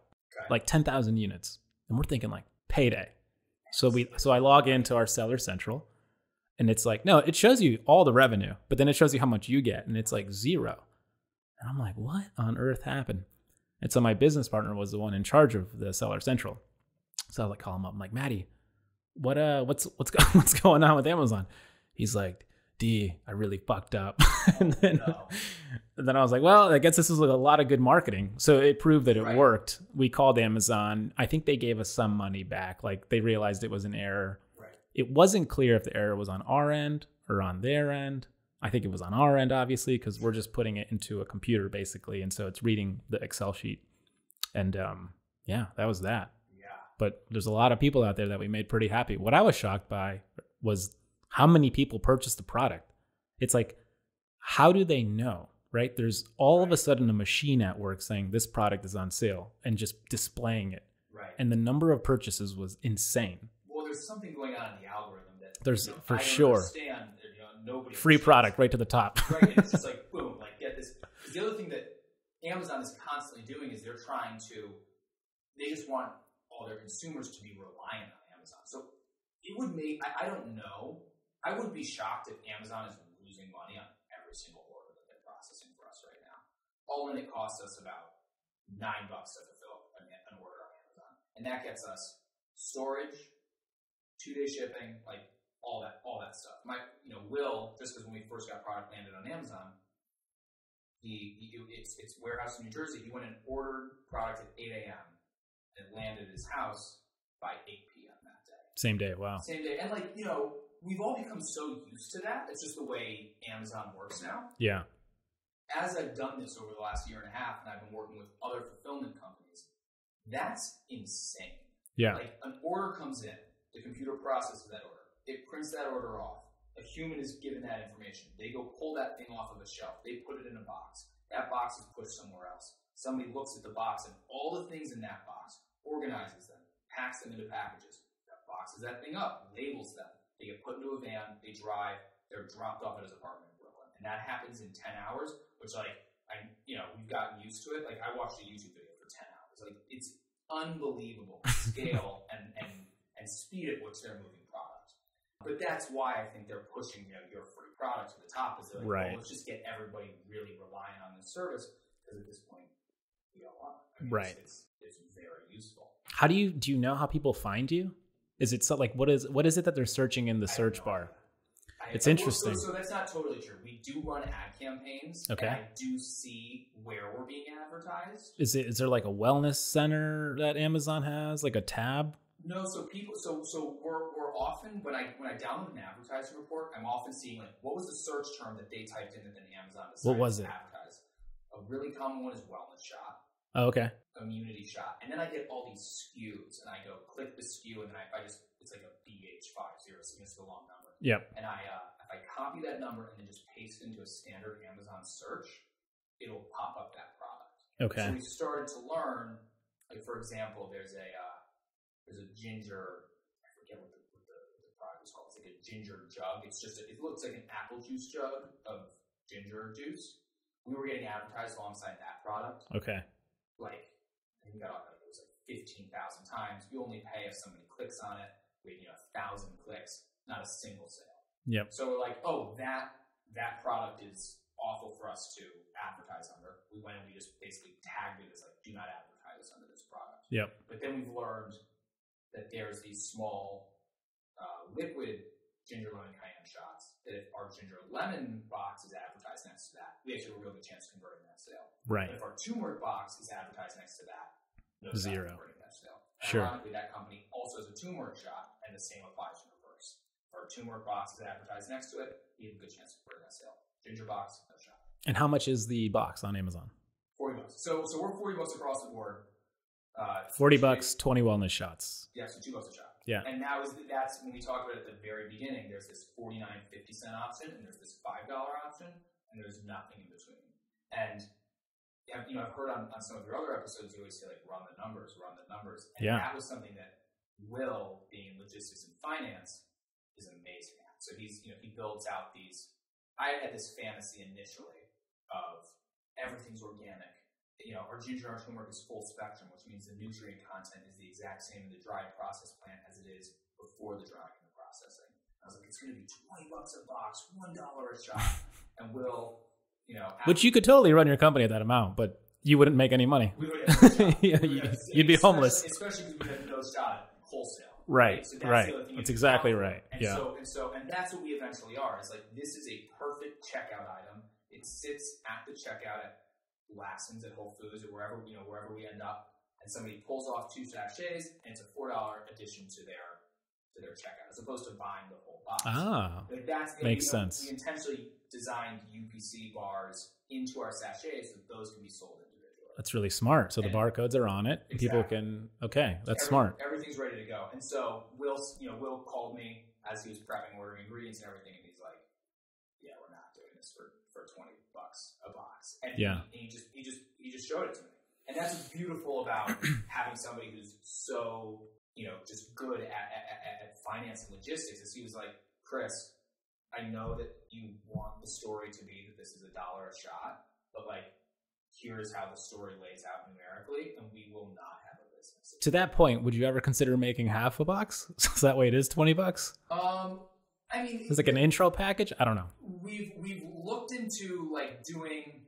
like 10,000 units. And we're thinking like payday. So I log into our Seller Central and it's like, no, it shows you all the revenue, but then it shows you how much you get. And it's like zero. And I'm like, what on earth happened? And so my business partner was the one in charge of the Seller Central. So I like call him up. I'm like, Maddie, what's going on with Amazon? He's like, D, I really fucked up. and then I was like, well, I guess this is like a lot of good marketing. So it proved that it right. worked. We called Amazon. I think they gave us some money back. Like they realized it was an error. Right. It wasn't clear if the error was on our end or on their end. I think it was on our end, obviously, because we're just putting it into a computer, basically. And so it's reading the Excel sheet. And yeah, that was that. Yeah. But there's a lot of people out there that we made pretty happy. What I was shocked by was how many people purchased the product. It's like, how do they know, right? There's all right. of a sudden a machine at work saying this product is on sale and just displaying it. Right. And the number of purchases was insane. Well, there's something going on in the algorithm that there's you know, for I sure. understand. Nobody free understands. Product right to the top. Right, and it's just like boom, like get this. Because the other thing that Amazon is constantly doing is they just want all their consumers to be reliant on Amazon. So it would make I don't know. I wouldn't be shocked if Amazon is losing money on every single order that they're processing for us right now. All in it costs us about $9 to fulfill an order on Amazon, and that gets us storage, 2-day shipping, like all that stuff. Will, just because when we first got product landed on Amazon, it's warehouse in New Jersey. He went and ordered product at 8 a.m. and it landed at his house by 8 p.m. that day. Same day. Wow. Same day. And we've all become so used to that. It's just the way Amazon works now. Yeah. As I've done this over the last year and a half, and I've been working with other fulfillment companies, that's insane. Yeah. An order comes in, the computer processes that order. It prints that order off. A human is given that information. They go pull that thing off of a shelf. They put it in a box. That box is pushed somewhere else. Somebody looks at the box and all the things in that box, organizes them, packs them into packages. That boxes that thing up, labels them. They get put into a van, they drive, they're dropped off at his apartment in Brooklyn. And that happens in 10 hours, which we've gotten used to it. I watched a YouTube video for 10 hours. It's unbelievable scale and speed at which they're moving product. But that's why I think they're pushing your free product to the top. Is right. Let's just get everybody really relying on this service, because at this point we don't want it. Right. It's very useful. How do you know how people find you? Is it what is it that they're searching in the search bar? It's interesting. So that's not totally true. We do run ad campaigns. Okay. And I do see where we're being advertised. Is there a wellness center that Amazon has, a tab? No. So people. So we're often when I download an advertising report, I'm often seeing what was the search term that they typed in that then Amazon decided what was to advertise. A really common one is wellness shot. Oh, okay. Immunity shot. And then I get all these SKUs, and I go click the SKU, and then I just, it's like a BH50, so it's a long number. Yep. And if I copy that number and then just paste it into a standard Amazon search, it'll pop up that product. Okay. So we started to learn, for example, there's a ginger, I forget what the product is called. It's like a ginger jug. It's just, it looks like an apple juice jug of ginger juice. We were getting advertised alongside that product. Okay. We got on it was 15,000 times. You only pay if somebody clicks on it. We had 1,000 clicks, not a single sale. Yep. So we're that product is awful for us to advertise under. We went and we just basically tagged it as do not advertise under this product. Yep. But then we've learned that there's these small liquid ginger lemon cayenne shots that if our ginger lemon box is advertised next to that, we actually have a real good chance of converting that sale. Right. But if our turmeric box is advertised next to that, no zero. That sale. Sure. Ironically, that company also has a turmeric shot, and the same applies in reverse. If our turmeric box is advertised next to it, we have a good chance of converting that sale. Ginger box, no shot. And how much is the box on Amazon? $40. So we're $40 across the board. $40, 20 wellness shots. Yeah, so $2 a shot. Yeah. And that's when we talked about it at the very beginning, there's this $49.50 option, and there's this $5 option, and there's nothing in between. And I've heard on some of your other episodes, you always say run the numbers. And that was something that Will, being in logistics and finance, is amazing at. So he's, he builds out these, I had this fantasy initially of everything's organic. Our ginger, our turmeric is full spectrum, which means the nutrient content is the exact same in the dry process plant as it is before the drying and the processing. I was it's going to be $20 a box, $1 a shot. And Will, which you could totally run your company at that amount, but you wouldn't make any money. We would have no shot. You'd be homeless. Especially because we have no shot at wholesale. Right. So that's the thing. That's exactly right. And that's what we eventually are. It's this is a perfect checkout item. It sits at the checkout at Lassens, at Whole Foods, or wherever we end up, and somebody pulls off 2 sachets, and it's a $4 addition to their checkout, as opposed to buying the whole box. Ah, makes sense. We intentionally designed UPC bars into our sachets so those can be sold individually. That's really smart. So the barcodes are on it. Exactly. People can. Okay, that's smart. Everything's ready to go. And so Will called me as he was prepping, ordering ingredients and everything, and he's like, "Yeah, we're not doing this for $20 a box." And he just showed it to me. And that's what's beautiful about having somebody who's so, just good at finance and logistics, is he was like, "Chris, I know that you want the story to be that this is $1 a shot, but here's how the story lays out numerically, and we will not have a business." To that point, would you ever consider making half a box? So that way it is $20? It's an intro package. I don't know. We've looked into doing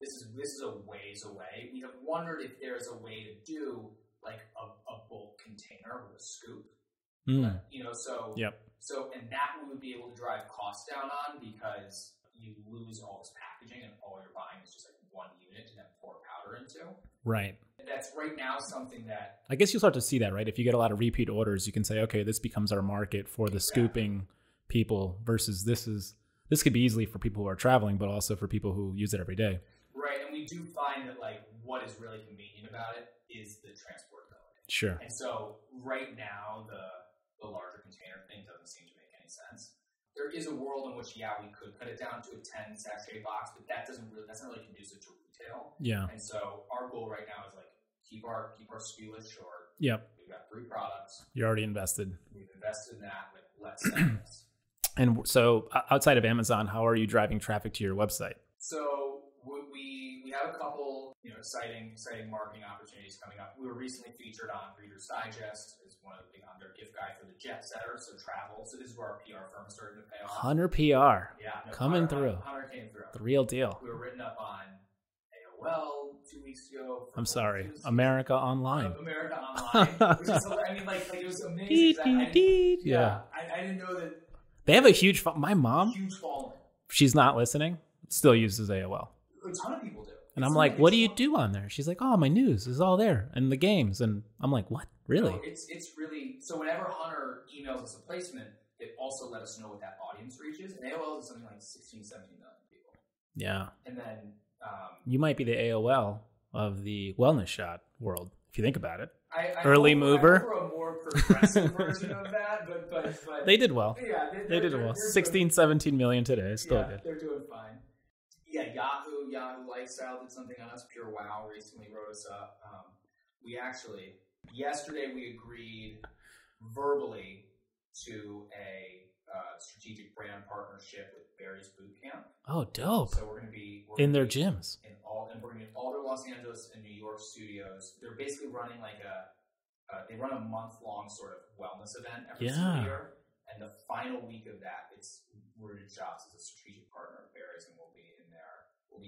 this is a ways away. We have wondered if there's a way to do a bulk container with a scoop. But, you know, so, so, and that we would be able to drive costs down on, because you lose all this packaging and all you're buying is just like one unit to then pour powder into. Right. That's right now something that... I guess you'll start to see that, right? If you get a lot of repeat orders, you can say, okay, this becomes our market for the scooping people versus this could be easily for people who are traveling, but also for people who use it every day. Right. And we do find that like what is really convenient about it is the transportability. Sure. And so right now, the larger container thing doesn't seem to make any sense. There is a world in which, yeah, we could cut it down to a 10 sachet box, but that doesn't really, that's not really conducive to retail. Yeah. And so our goal right now is like, keep our SKU list short. Yep. We've got 3 products. You're already invested. We've invested in that with less than this. And so outside of Amazon, how are you driving traffic to your website? So we have a couple, you know, exciting marketing opportunities coming up. We were recently featured on Reader's Digest. One of the big on their gift guy for the jet setter, so travel. So this is where our PR firm is starting to pay off. Hunter PR. Yeah. No, coming through. Hunter came through. The real deal. We were written up on AOL 2 weeks ago. I'm sorry. America Online. America Online. Which is, I mean, like it was amazing. I didn't know that. They have a huge, my mom, huge following. She's not listening, still uses AOL. A ton of people do. And I'm like, what do you do on there? She's like, oh, my news is all there and the games. And I'm like, what? Really? So it's really, so whenever Hunter emails us a placement, they also let us know what that audience reach is. And AOL is something like 16, 17 million people. Yeah. And then... you might be the AOL of the wellness shot world, if you think about it. I for a more progressive version of that, but they did well. Yeah, they did well. 16, 17 million today. Still good. They're doing fine. Yeah, Yahoo Lifestyle did something on us. Pure Wow recently wrote us up. We actually... Yesterday, we agreed verbally to a strategic brand partnership with Barry's Bootcamp. Oh, dope! So we're going to be in their gyms, and we're going to be in all their Los Angeles and New York studios. They're basically running like they run a month-long sort of wellness event every year, and the final week of that, it's Rooted Shots as a strategic partner of Barry's, and we'll be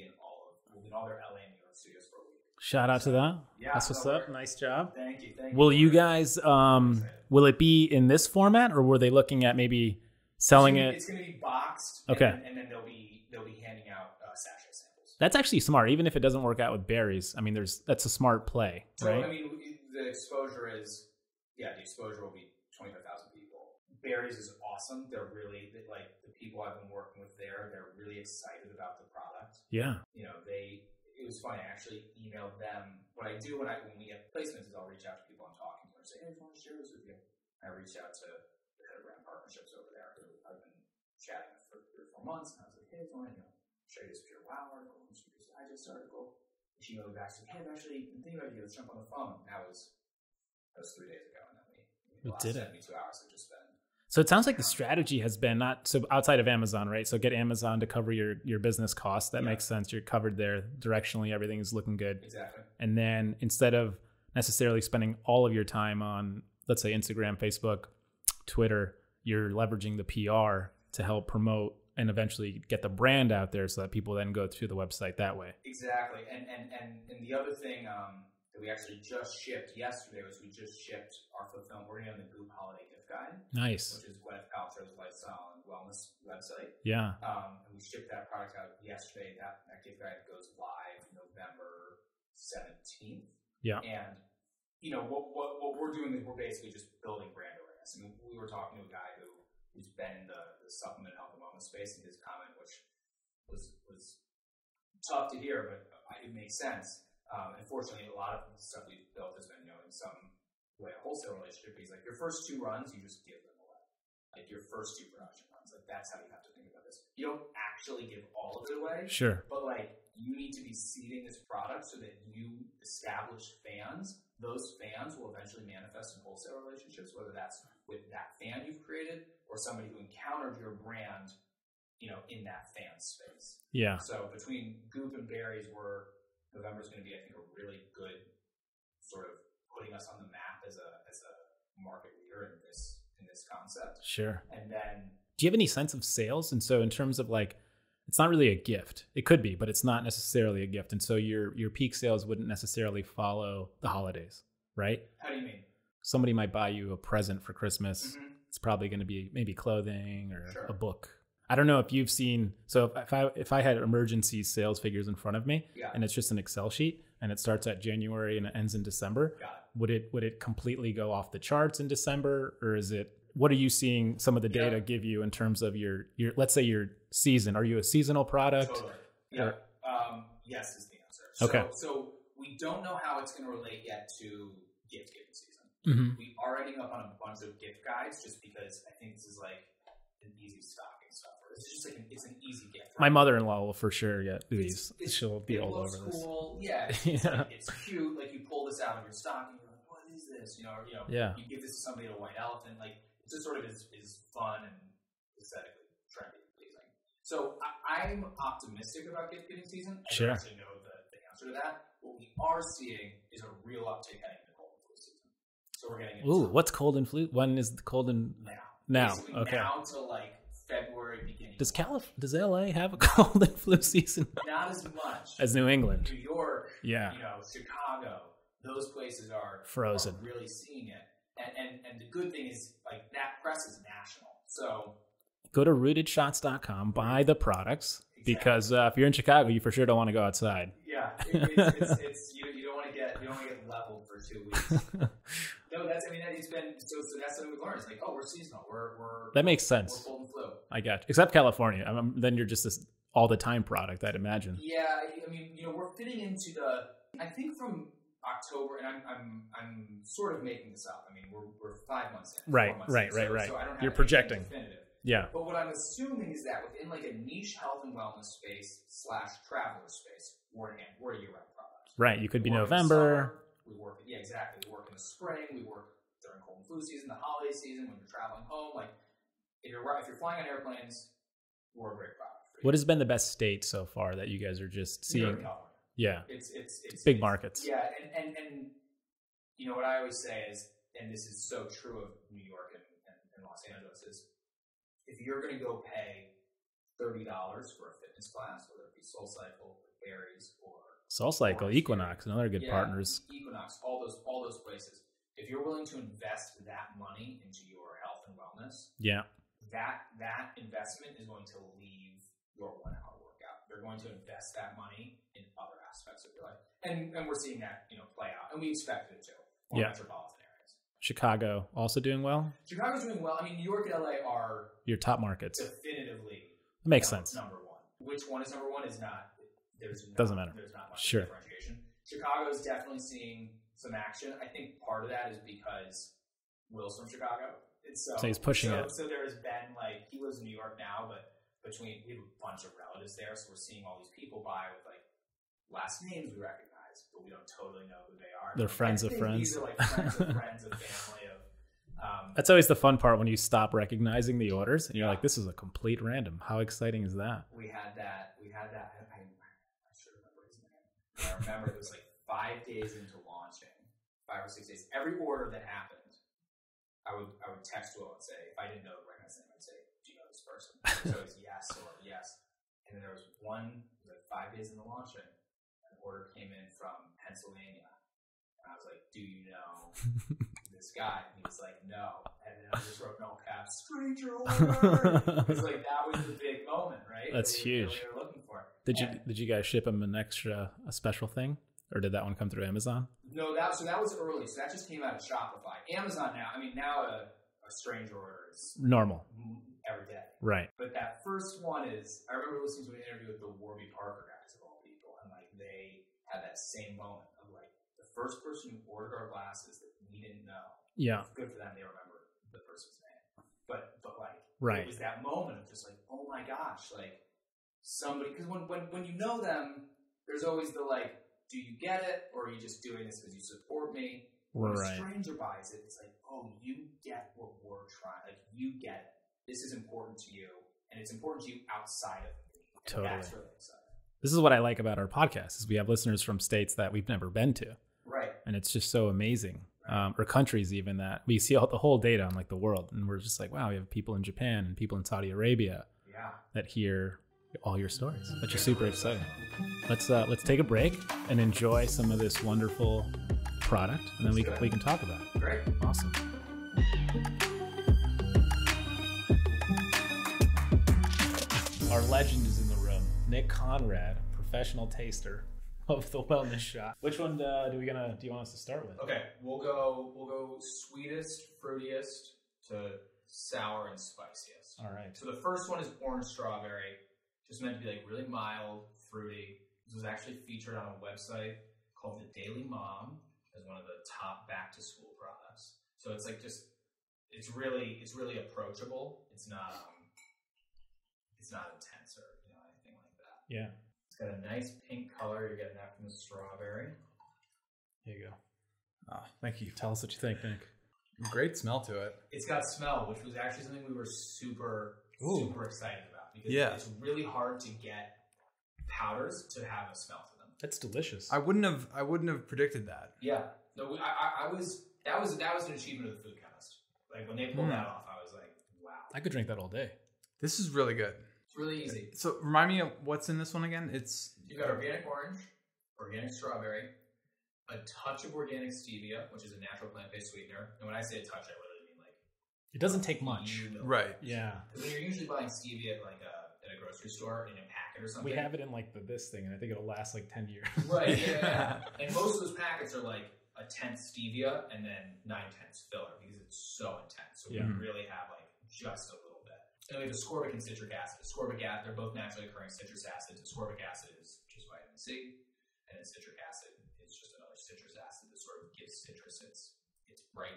in all their LA and New York studios for a week. Shout out to that. Yeah, that's what's up. Nice job. Thank you. Thank you. Will you guys, will it be in this format, or were they looking at maybe selling it? It's going to be boxed. Okay. And then they'll be handing out sachet samples. That's actually smart. Even if it doesn't work out with berries, I mean, that's a smart play, right? So, I mean, the exposure will be 25,000 people. Berries is awesome. They're really like the people I've been working with there. They're really excited about the product. Yeah. You know, it was funny. I actually emailed them. What I do when we get placements is I'll reach out to people I'm talking to and say, hey, I just want to share this with you. And I reached out to the head of brand partnerships over there. I've been chatting for 3 or 4 months, and I was like, hey, I want to share this Pure Wow article. I just started an article. And she emailed me back and said, hey, I've actually been thinking about you. Let's jump on the phone. And that was 3 days ago, and then we did it. 72 hours. I just spent. So it sounds like the strategy has been outside of Amazon, right? So get Amazon to cover your business costs. That makes sense. You're covered there directionally. Everything is looking good. Exactly. And then instead of necessarily spending all of your time on, let's say, Instagram, Facebook, Twitter, you're leveraging the PR to help promote and eventually get the brand out there so that people then go to the website that way. Exactly. And the other thing that we actually just shipped yesterday was we just shipped our fulfillment. We're going to have the Goop holiday gift guide. Nice. Which is Gwyneth Paltrow's lifestyle and wellness website. Yeah. And we shipped that product out yesterday. That gift guide goes live November 17th. Yeah. And, you know, what we're doing is we're basically just building brand awareness. I mean, we were talking to a guy who's been in the supplement health and wellness space, and his comment, which was tough to hear, but it makes sense. Unfortunately, a lot of the stuff we've built has been, in some way a wholesale relationship. Because like your first 2 runs, you just give them away. Like your first 2 production runs, like that's how you have to think about this. You don't actually give all of it away. Sure. But like you need to be seeding this product so that you establish fans. Those fans will eventually manifest in wholesale relationships, whether that's with that fan you've created or somebody who encountered your brand, in that fan space. Yeah. So between Goop and Berries, November is going to be, I think, a really good sort of putting us on the map as a market leader in this concept. Sure. And then, do you have any sense of sales? And so, in terms of like, it's not really a gift. It could be, but it's not necessarily a gift. And so, your peak sales wouldn't necessarily follow the holidays, right? How do you mean? somebody might buy you a present for Christmas. Mm-hmm. It's probably going to be maybe clothing or sure. a book. I don't know if you've seen, so if I had Emergen-C sales figures in front of me yeah. and it's just an Excel sheet and it starts at January and it ends in December, yeah. would it completely go off the charts in December, or is it, what are you seeing some of the data yeah. give you in terms of your, let's say your season, are you a seasonal product? Totally. Yeah. Or, yes is the answer. So, okay. So we don't know how it's going to relate yet to gift giving season. Mm-hmm. We are ending up on a bunch of gift guides just because I think this is like an easy stocking stuffer. It's just like it's an easy gift. Right? My mother-in-law will for sure get these. She'll be all over cool. this. Yeah, it's, yeah. Like, it's cute. Like you pull this out of your stocking, you're like, "What is this?" You know, or, you know. Yeah. You give this to somebody at a white elephant. Like it just sort of is fun and aesthetically trendy, pleasing. So I'm optimistic about gift giving season. I sure. don't actually know the answer to that. What we are seeing is a real uptick heading into cold and flu season. So we're getting. Ooh, what's cold and flu? When is the cold and now? Basically okay. Now to like. February beginning. Does LA have a cold and flu season? Not as much as New England. New York, yeah. You know, Chicago, those places are frozen. Are really seeing it, and the good thing is like that press is national. So go to rootedshots.com, buy the products exactly. because if you're in Chicago, you for sure don't want to go outside. Yeah, it's you don't want to get leveled for 2 weeks. No, that's it's been so that's what we learned. It's like, oh, we're seasonal. We're that makes sense. We're cold and flu. I got you. Except California. Then you're just this all the time product, I'd imagine. Yeah, we're fitting into I think from October, and I'm sort of making this up. We're 5 months in. Right, 4 months in. Right. So I don't have you're projecting. Definitive. Yeah. But what I'm assuming is that within like a niche health and wellness space / traveler space, we're a year-round product. Right. You could be November. We work in the spring. We work during cold and flu season, the holiday season, when you're traveling home. Like if you're flying on airplanes, we're a great product. What has been the best state so far that you guys are just seeing? Yeah, it's big markets. Yeah, and what I always say is, and this is so true of New York and Los Angeles is, if you're going to go pay $30 for a fitness class, whether it be SoulCycle or Barry's or SoulCycle, Equinox, another good partners. Equinox, all those places. If you're willing to invest that money into your health and wellness, yeah, that investment is going to leave your 1 hour workout. You're going to invest that money in other aspects of your life, and we're seeing that play out, and we expect it to. Yeah. Metropolitan areas. Chicago also doing well. Chicago's doing well. New York and LA are your top markets. Definitively, it makes sense. Number one. Which one is number one is not. Doesn't matter. There's not much sure. differentiation. Chicago is definitely seeing some action. I think part of that is because Will's from Chicago. So he's pushing it. So there's been he lives in New York now, but we have a bunch of relatives there. So we're seeing all these people by with last names we recognize, but we don't totally know who they are. They're friends of friends. These are friends of friends of family of. That's always the fun part when you stop recognizing the orders and you're yeah. like, this is a complete random. How exciting is that? We had that. I remember it was 5 days into launching, 5 or 6 days. Every order that happened, I would text Will and say, if I didn't know the right name, I'd say, do you know this person? So it was yes or yes. And then there was one, 5 days into launching, an order came in from Pennsylvania. And I was like, do you know this guy? And he was like, no. And then I just wrote in all caps, stranger order. Because that was the big moment, right? That's huge. That we were looking for. Did you guys ship him an extra special thing, or did that one come through Amazon? No, that was early. So that just came out of Shopify. Amazon now. Now a strange order is normal every day, right? But that first one is. I remember listening to an interview with the Warby Parker guys of all people, and they had that same moment of the first person who ordered our glasses that we didn't know. Yeah, it's good for them. They remember the person's name, but right. It was that moment of just oh my gosh, somebody, because when you know them, there's always the do you get it, or are you just doing this because you support me? When right. a stranger buys it, it's oh, you get what we're trying. You get it. This is important to you, and it's important to you outside of me. And totally. That's really exciting. This is what I like about our podcast is we have listeners from states that we've never been to, right? And it's just so amazing, right. Or countries even that we see all the whole data on the world, and we're just wow, we have people in Japan and people in Saudi Arabia, yeah, that hear. All your stories, which is super exciting. Let's take a break and enjoy some of this wonderful product, and then we can talk about it. Great. Awesome. Our legend is in the room, Nick Conrad, professional taster of the wellness shop. Which one do you want us to start with? Okay, we'll go sweetest, fruitiest to sour and spiciest. All right. So the first one is orange strawberry, just meant to be like really mild, fruity. This was actually featured on a website called The Daily Mom as one of the top back to school products. So it's like just it's really approachable. It's not intense or anything like that. Yeah. It's got a nice pink color. You're getting that from the strawberry. Here you go. Ah, thank you. Tell us what you think, Nick. Great smell to it. It's got smell, which was actually something we were super excited about because it's really hard to get powders to have a smell to them. That's delicious. I wouldn't have predicted that. Yeah. No, that was an achievement of the food chemist. Like when they pulled that off, I was like, wow. I could drink that all day. This is really good. It's really easy. So remind me of what's in this one again. You've got organic orange, organic strawberry, a touch of organic stevia, which is a natural plant-based sweetener. And when I say a touch, I literally mean like... It doesn't take much. Right. Yeah. Because when you're usually buying stevia at a grocery store in a packet or something. We have it in like this thing, and I think it'll last like 10 years. Right. Yeah. And most of those packets are like a tenth stevia and then 9/10 filler because it's so intense. So we really have like just a little. And we have ascorbic and citric acid. Ascorbic acid, they're both naturally occurring citrus acids. Ascorbic acid is just vitamin C, and then citric acid is just another citrus acid that sort of gives citrus its bright,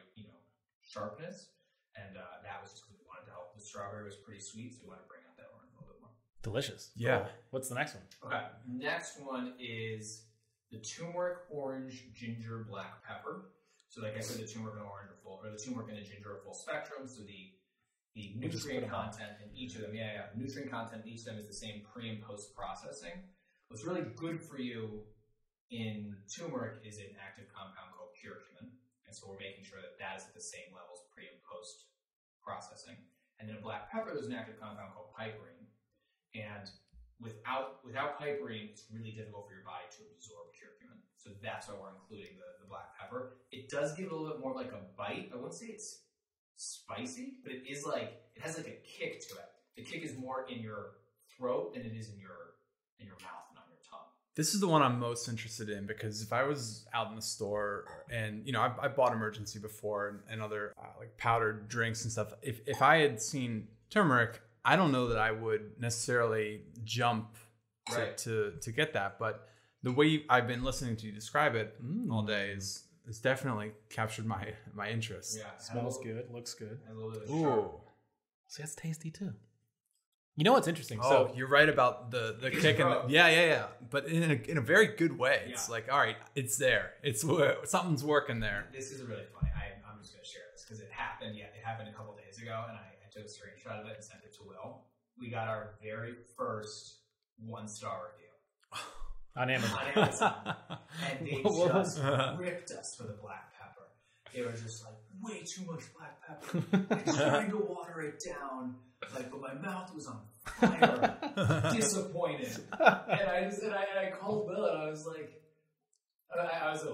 sharpness. And that was just because we wanted to help. The strawberry was pretty sweet, so we wanted to bring out that orange a little bit more. Delicious. Yeah. Cool. What's the next one? Okay. Next one is the turmeric, orange, ginger, black pepper. So like I said, the turmeric and orange are full, or the turmeric and the ginger are full spectrum. So the nutrient content in each of them, nutrient content in each of them is the same pre and post processing. What's really good for you in turmeric is an active compound called curcumin, and so we're making sure that is at the same levels pre and post processing. And then in black pepper, there's an active compound called piperine, and without piperine, it's really difficult for your body to absorb curcumin. So that's why we're including the black pepper. It does give it a little bit more like a bite. I wouldn't say it's spicy, but it is it has a kick to it. The kick is more in your throat than it is in your mouth and on your tongue. This is the one I'm most interested in because if I was out in the store and I bought Emergen-C before and other like powdered drinks and stuff. If I had seen turmeric, I don't know that I would necessarily jump to get that. But the way I've been listening to you describe it all day is. It's definitely captured my interest. Yeah, smells good, looks good. A little bit of sharp. See, that's tasty too. You know what's interesting? Oh, so you're right about the kick. And yeah. But in a very good way. Yeah. It's like, all right, it's there. It's something's working there. This is really funny. I'm just going to share this because it happened. Yeah, it happened a couple days ago, and I took a screenshot of it and sent it to Will. We got our very first 1-star review. On Amazon. And they just ripped us for the black pepper. They were just like, way too much black pepper. I'm trying to water it down. But my mouth was on fire. Disappointed. And I called Bill and I was like,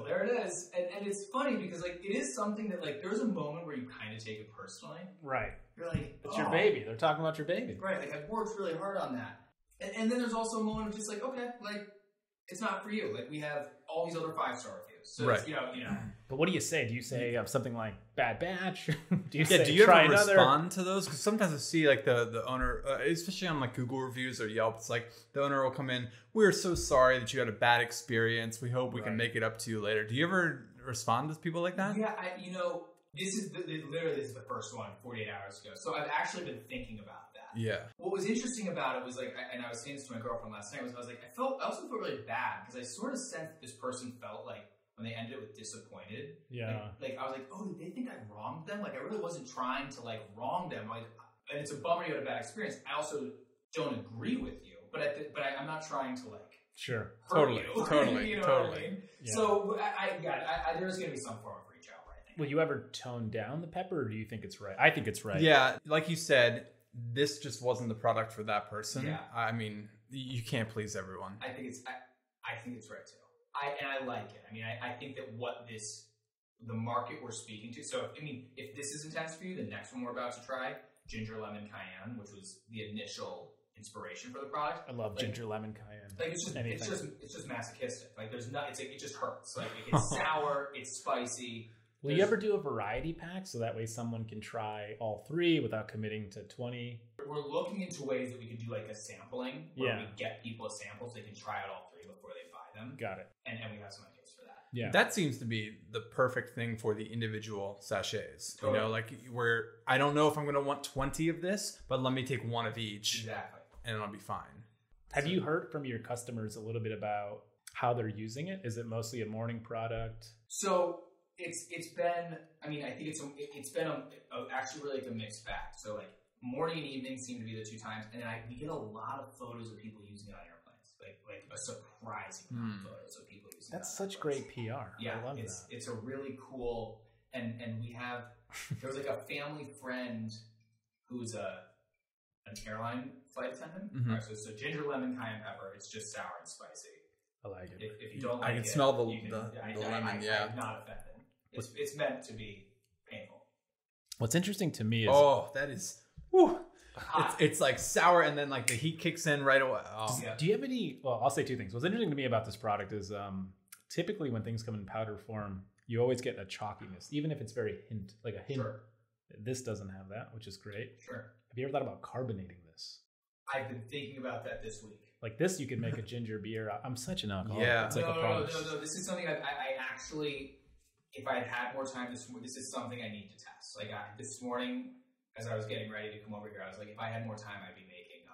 there it is. And it's funny because it is something that there's a moment where you kind of take it personally. Right. You're like, it's your baby. They're talking about your baby. Right. I've worked really hard on that. And then there's also a moment of just it's not for you. We have all these other 5-star reviews. So it's, But what do you say? Do you say something like "bad batch"? Do you ever respond to those? Because sometimes I see the owner, especially on Google reviews or Yelp, it's the owner will come in. We're so sorry that you had a bad experience. We hope we can make it up to you later. Do you ever respond to people like that? Yeah, this is the first one 48 hours ago. So I've actually been thinking about that. Yeah. What was interesting about it was and I was saying this to my girlfriend last night, I also felt really bad because I sort of sensed that this person felt when they ended it with disappointed. Yeah. I was oh, did they think I wronged them? I really wasn't trying to wrong them. And it's a bummer you had a bad experience. I also don't agree with you, but I'm not trying to Sure. Totally. What I mean? Yeah. So there's going to be some form of reach out. Will you ever tone down the pepper, or do you think it's right? I think it's right. Yeah, you said, this just wasn't the product for that person. Yeah. I mean, you can't please everyone. I think it's right too. I like it. I mean, I think that what this, the market we're speaking to, so, I mean, if this is intense for you, the next one we're about to try, ginger, lemon, cayenne, which was the initial inspiration for the product. I love ginger, lemon, cayenne. Like, it's just masochistic. Like, there's not, it just hurts. Like, it's sour, it's spicy. Will you ever do a variety pack so that way someone can try all three without committing to 20? We're looking into ways that we could do like a sampling where we get people a sample so they can try out all three before they buy them. Got it. And we have some ideas for that. Yeah. That seems to be the perfect thing for the individual sachets. Totally. You know, like where I don't know if I'm going to want 20 of this, but let me take one of each. Exactly. And I'll be fine. Have you heard from your customers a little bit about how they're using it? Is it mostly a morning product? So... It's been, I mean, I think it's been actually really like a mixed bag. So like morning and evening seem to be the two times. And then we get a lot of photos of people using it on airplanes, like a surprising amount of photos of people using it. That's such great PR. Yeah, I love that. It's a really cool, and we have, there was like a family friend who's an airline flight attendant. Mm-hmm. All right, so it's a ginger, lemon, cayenne pepper. It's just sour and spicy. I like it. If you don't like it. I can smell the lemon, I'm not offended. It's meant to be painful. What's interesting to me is... Oh, that is... Whew, it's like sour and then like the heat kicks in right away. Oh. Yeah. Do you have any... Well, I'll say two things. What's interesting to me about this product is typically when things come in powder form, you always get a chalkiness, even if it's very hint, like a hint. Sure. This doesn't have that, which is great. Sure. Have you ever thought about carbonating this? I've been thinking about that this week. Like this, you could make a ginger beer. I'm such an alcoholic. Yeah. It's no. This is something I actually... If I had had more time this morning, this is something I need to test. Like this morning, as I was getting ready to come over here, I was like, if I had more time, I'd be making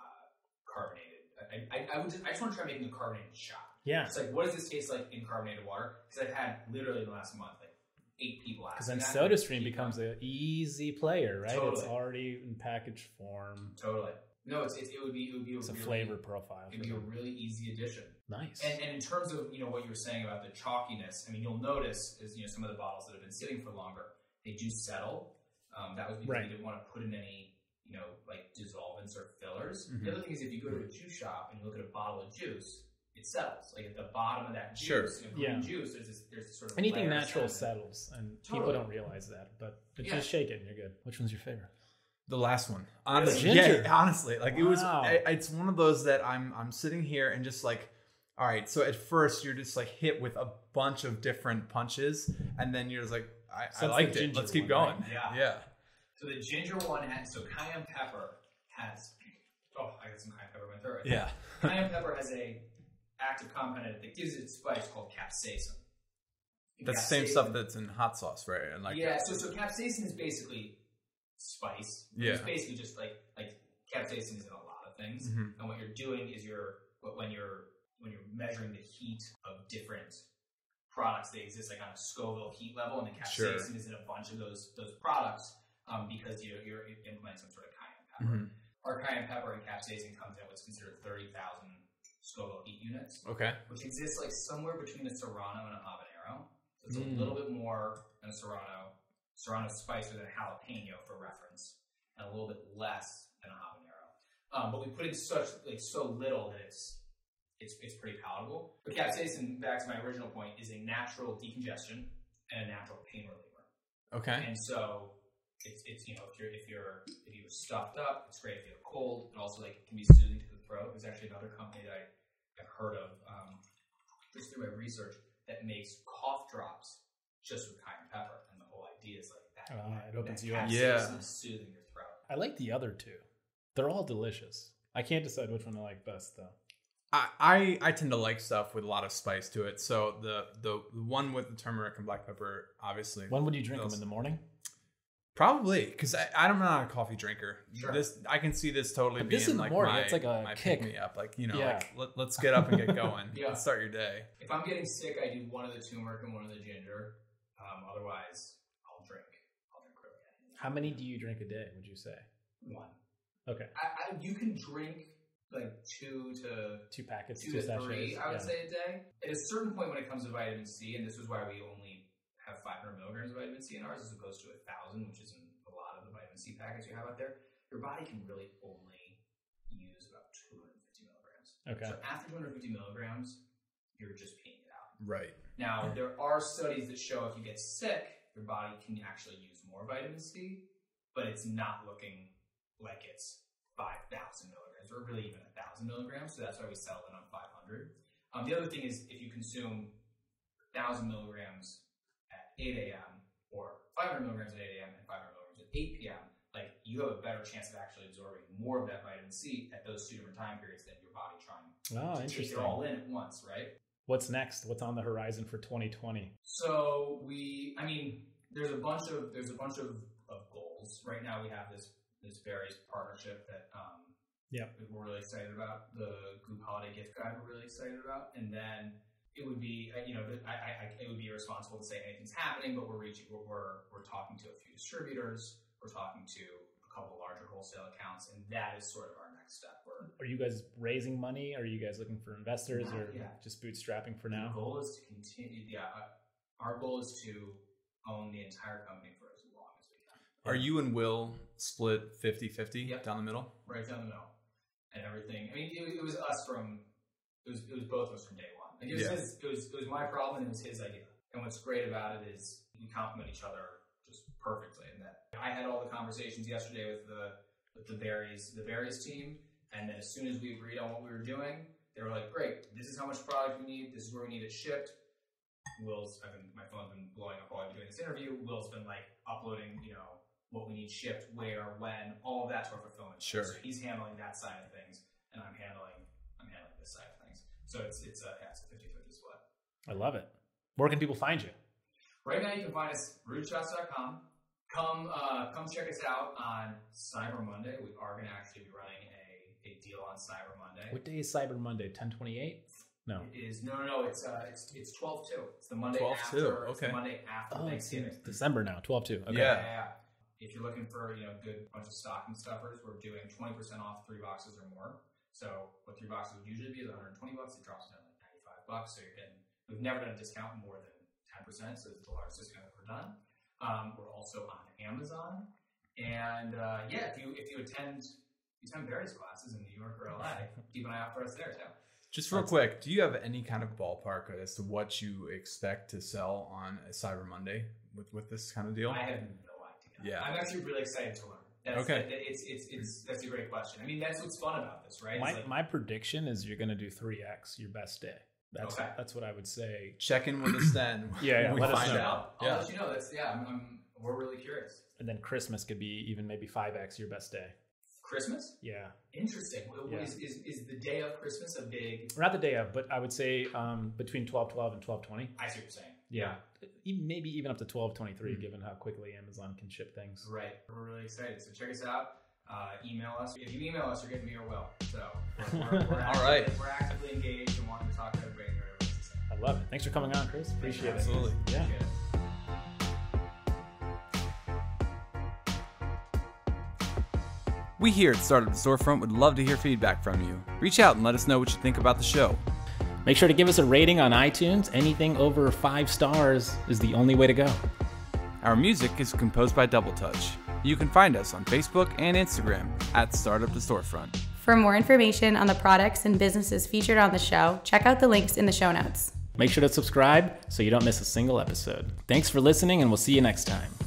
carbonated. I just want to try making a carbonated shot. Yeah. It's like, what does this taste like in carbonated water? Because I've had literally the last month, like 8 people ask. Because then SodaStream becomes an easy player, right? Totally. It's already in package form. Totally. No, it would be a flavor profile. It'd be a really easy addition. Nice. And in terms of, you know, what you were saying about the chalkiness, I mean, you'll notice is, you know, some of the bottles that have been sitting for longer, they do settle. That was because we didn't want to put in any, you know, like dissolvents or fillers. Mm-hmm. The other thing is if you go to a juice shop and you look at a bottle of juice, it settles. Like at the bottom of that juice, juice, there's sort of anything natural settles, and people don't realize that, but just shake it and you're good. Which one's your favorite? The last one, honestly. Yeah, honestly, like it was. It's one of those that I'm sitting here and just like, all right. So at first you're just like hit with a bunch of different punches, and then you're just like, I liked it. Let's keep going. Right? Yeah. So the ginger one so cayenne pepper has. Oh, I got some cayenne pepper in my throat. Yeah. Cayenne pepper has a active component that gives it spice called capsaicin. That's the same stuff that's in hot sauce, right? And like so capsaicin is basically spice. Yeah. It's basically just like capsaicin is in a lot of things. Mm-hmm. And what you're doing is when you're measuring the heat of different products, they exist like on a Scoville heat level, and the capsaicin is in a bunch of those products because you're implementing some sort of cayenne pepper. Mm-hmm. Our cayenne pepper and capsaicin comes at what's considered 30,000 Scoville heat units. Okay. Which exists like somewhere between a Serrano and a habanero. So it's a little bit more than a Serrano spice than a jalapeno for reference, and a little bit less than a habanero. But we put in so little that it's pretty palatable. But capsaicin, back to my original point, is a natural decongestion and a natural pain reliever. Okay. And so it's you know, if you're stuffed up, it's great. If you have a cold, it also like can be soothing to the throat. There's actually another company that I've heard of just through my research that makes cough drops just with cayenne pepper. Is like that. It opens you up. Yeah. Soothing your throat. I like the other two. They're all delicious. I can't decide which one I like best though. I tend to like stuff with a lot of spice to it. So the one with the turmeric and black pepper, obviously. When would you drink them in the morning? Probably, because I'm not a coffee drinker. Sure. This I can see this totally but being this in like the morning, it's like a kick me up. Like, you know, like let's get up and get going. Let's start your day. If I'm getting sick, I do one of the turmeric and one of the ginger. Otherwise. How many do you drink a day, would you say? One. Okay. You can drink like two to sachets. Three, I would say, a day. At a certain point when it comes to vitamin C, and this is why we only have 500 milligrams of vitamin C in ours as opposed to 1,000, which isn't a lot of the vitamin C packets you have out there, your body can really only use about 250 milligrams. Okay. So after 250 milligrams, you're just peeing it out. Right. Now, there are studies that show if you get sick, your body can actually use more vitamin C, but it's not looking like it's 5,000 milligrams or really even 1,000 milligrams. So that's why we sell it on 500. The other thing is if you consume 1,000 milligrams at 8 a.m. or 500 milligrams at 8 a.m. and 500 milligrams at 8 p.m., like you have a better chance of actually absorbing more of that vitamin C at those two different time periods than your body trying to take it all in at once, right? What's next? What's on the horizon for 2020? So there's a bunch of goals. Right now we have this Barry's partnership that we're really excited about. The Goop holiday gift guide we're really excited about. And then it would be it would be irresponsible to say anything's happening, but we're talking to a few distributors. We're talking to a couple larger wholesale accounts, and that is sort of our next step. Are you guys raising money? Are you guys looking for investors just bootstrapping for now? The goal is to continue. Yeah, our goal is to own the entire company for as long as we can. Are you and Will split 50-50 down the middle? Right down the middle, and everything. I mean, it was both of us from day one. Like it was my problem, and it was his idea. And what's great about it is we complement each other perfectly, and that I had all the conversations yesterday with the Barry's team, and then as soon as we agreed on what we were doing, they were like, "Great, this is how much product we need. This is where we need it shipped." My phone's been blowing up while I've been doing this interview. Will's been like uploading, what we need shipped, where, when, all of that to our fulfillment. Sure. So he's handling that side of things, and I'm handling this side of things. So it's a 50-50 split. I love it. Where can people find you? Right now, you can find us at rootedshots.com. Come check us out on Cyber Monday. We are going to actually be running a deal on Cyber Monday. What day is Cyber Monday? 10/28? No. It is no. It's 12/2. It's the Monday 12/2. After. Okay. It's the Monday after Thanksgiving. It's December now. 12/2. Okay. Yeah. If you're looking for a good bunch of stocking stuffers, we're doing 20% off 3 boxes or more. So what 3 boxes would usually be is $120. It drops down to like $95. So you're getting. We've never done a discount more than 10%, so it's the largest discount that we're done. We're also on Amazon, and if you attend various classes in New York or LA, keep an eye out for us there too. Just real quick, do you have any kind of ballpark as to what you expect to sell on a Cyber Monday with this kind of deal? I have no idea. Yeah, I'm actually really excited to learn. That's a great question. I mean, that's what's fun about this, right? My prediction is you're going to do 3x your best day. That's what I would say. Check in with us then. When we find out. I'll let you know. We're really curious. And then Christmas could be even maybe 5x your best day. Christmas? Yeah. Interesting. Yeah. Is the day of Christmas a big? Not the day of, but I would say between 12/12 and 12/20. I see what you're saying. Yeah. Maybe even up to 12/23, given how quickly Amazon can ship things. Right. We're really excited. So check us out. Email us. If you email us, you're getting me or Will. So we're we're actively engaged and wanting to talk to everybody. I love it. Thanks for coming on, Chris. Appreciate it. Absolutely. Yeah. Appreciate it. We here at Startup to Storefront would love to hear feedback from you. Reach out and let us know what you think about the show. Make sure to give us a rating on iTunes. Anything over 5 stars is the only way to go. Our music is composed by Double Touch. You can find us on Facebook and Instagram at Startup to Storefront. For more information on the products and businesses featured on the show, check out the links in the show notes. Make sure to subscribe so you don't miss a single episode. Thanks for listening, and we'll see you next time.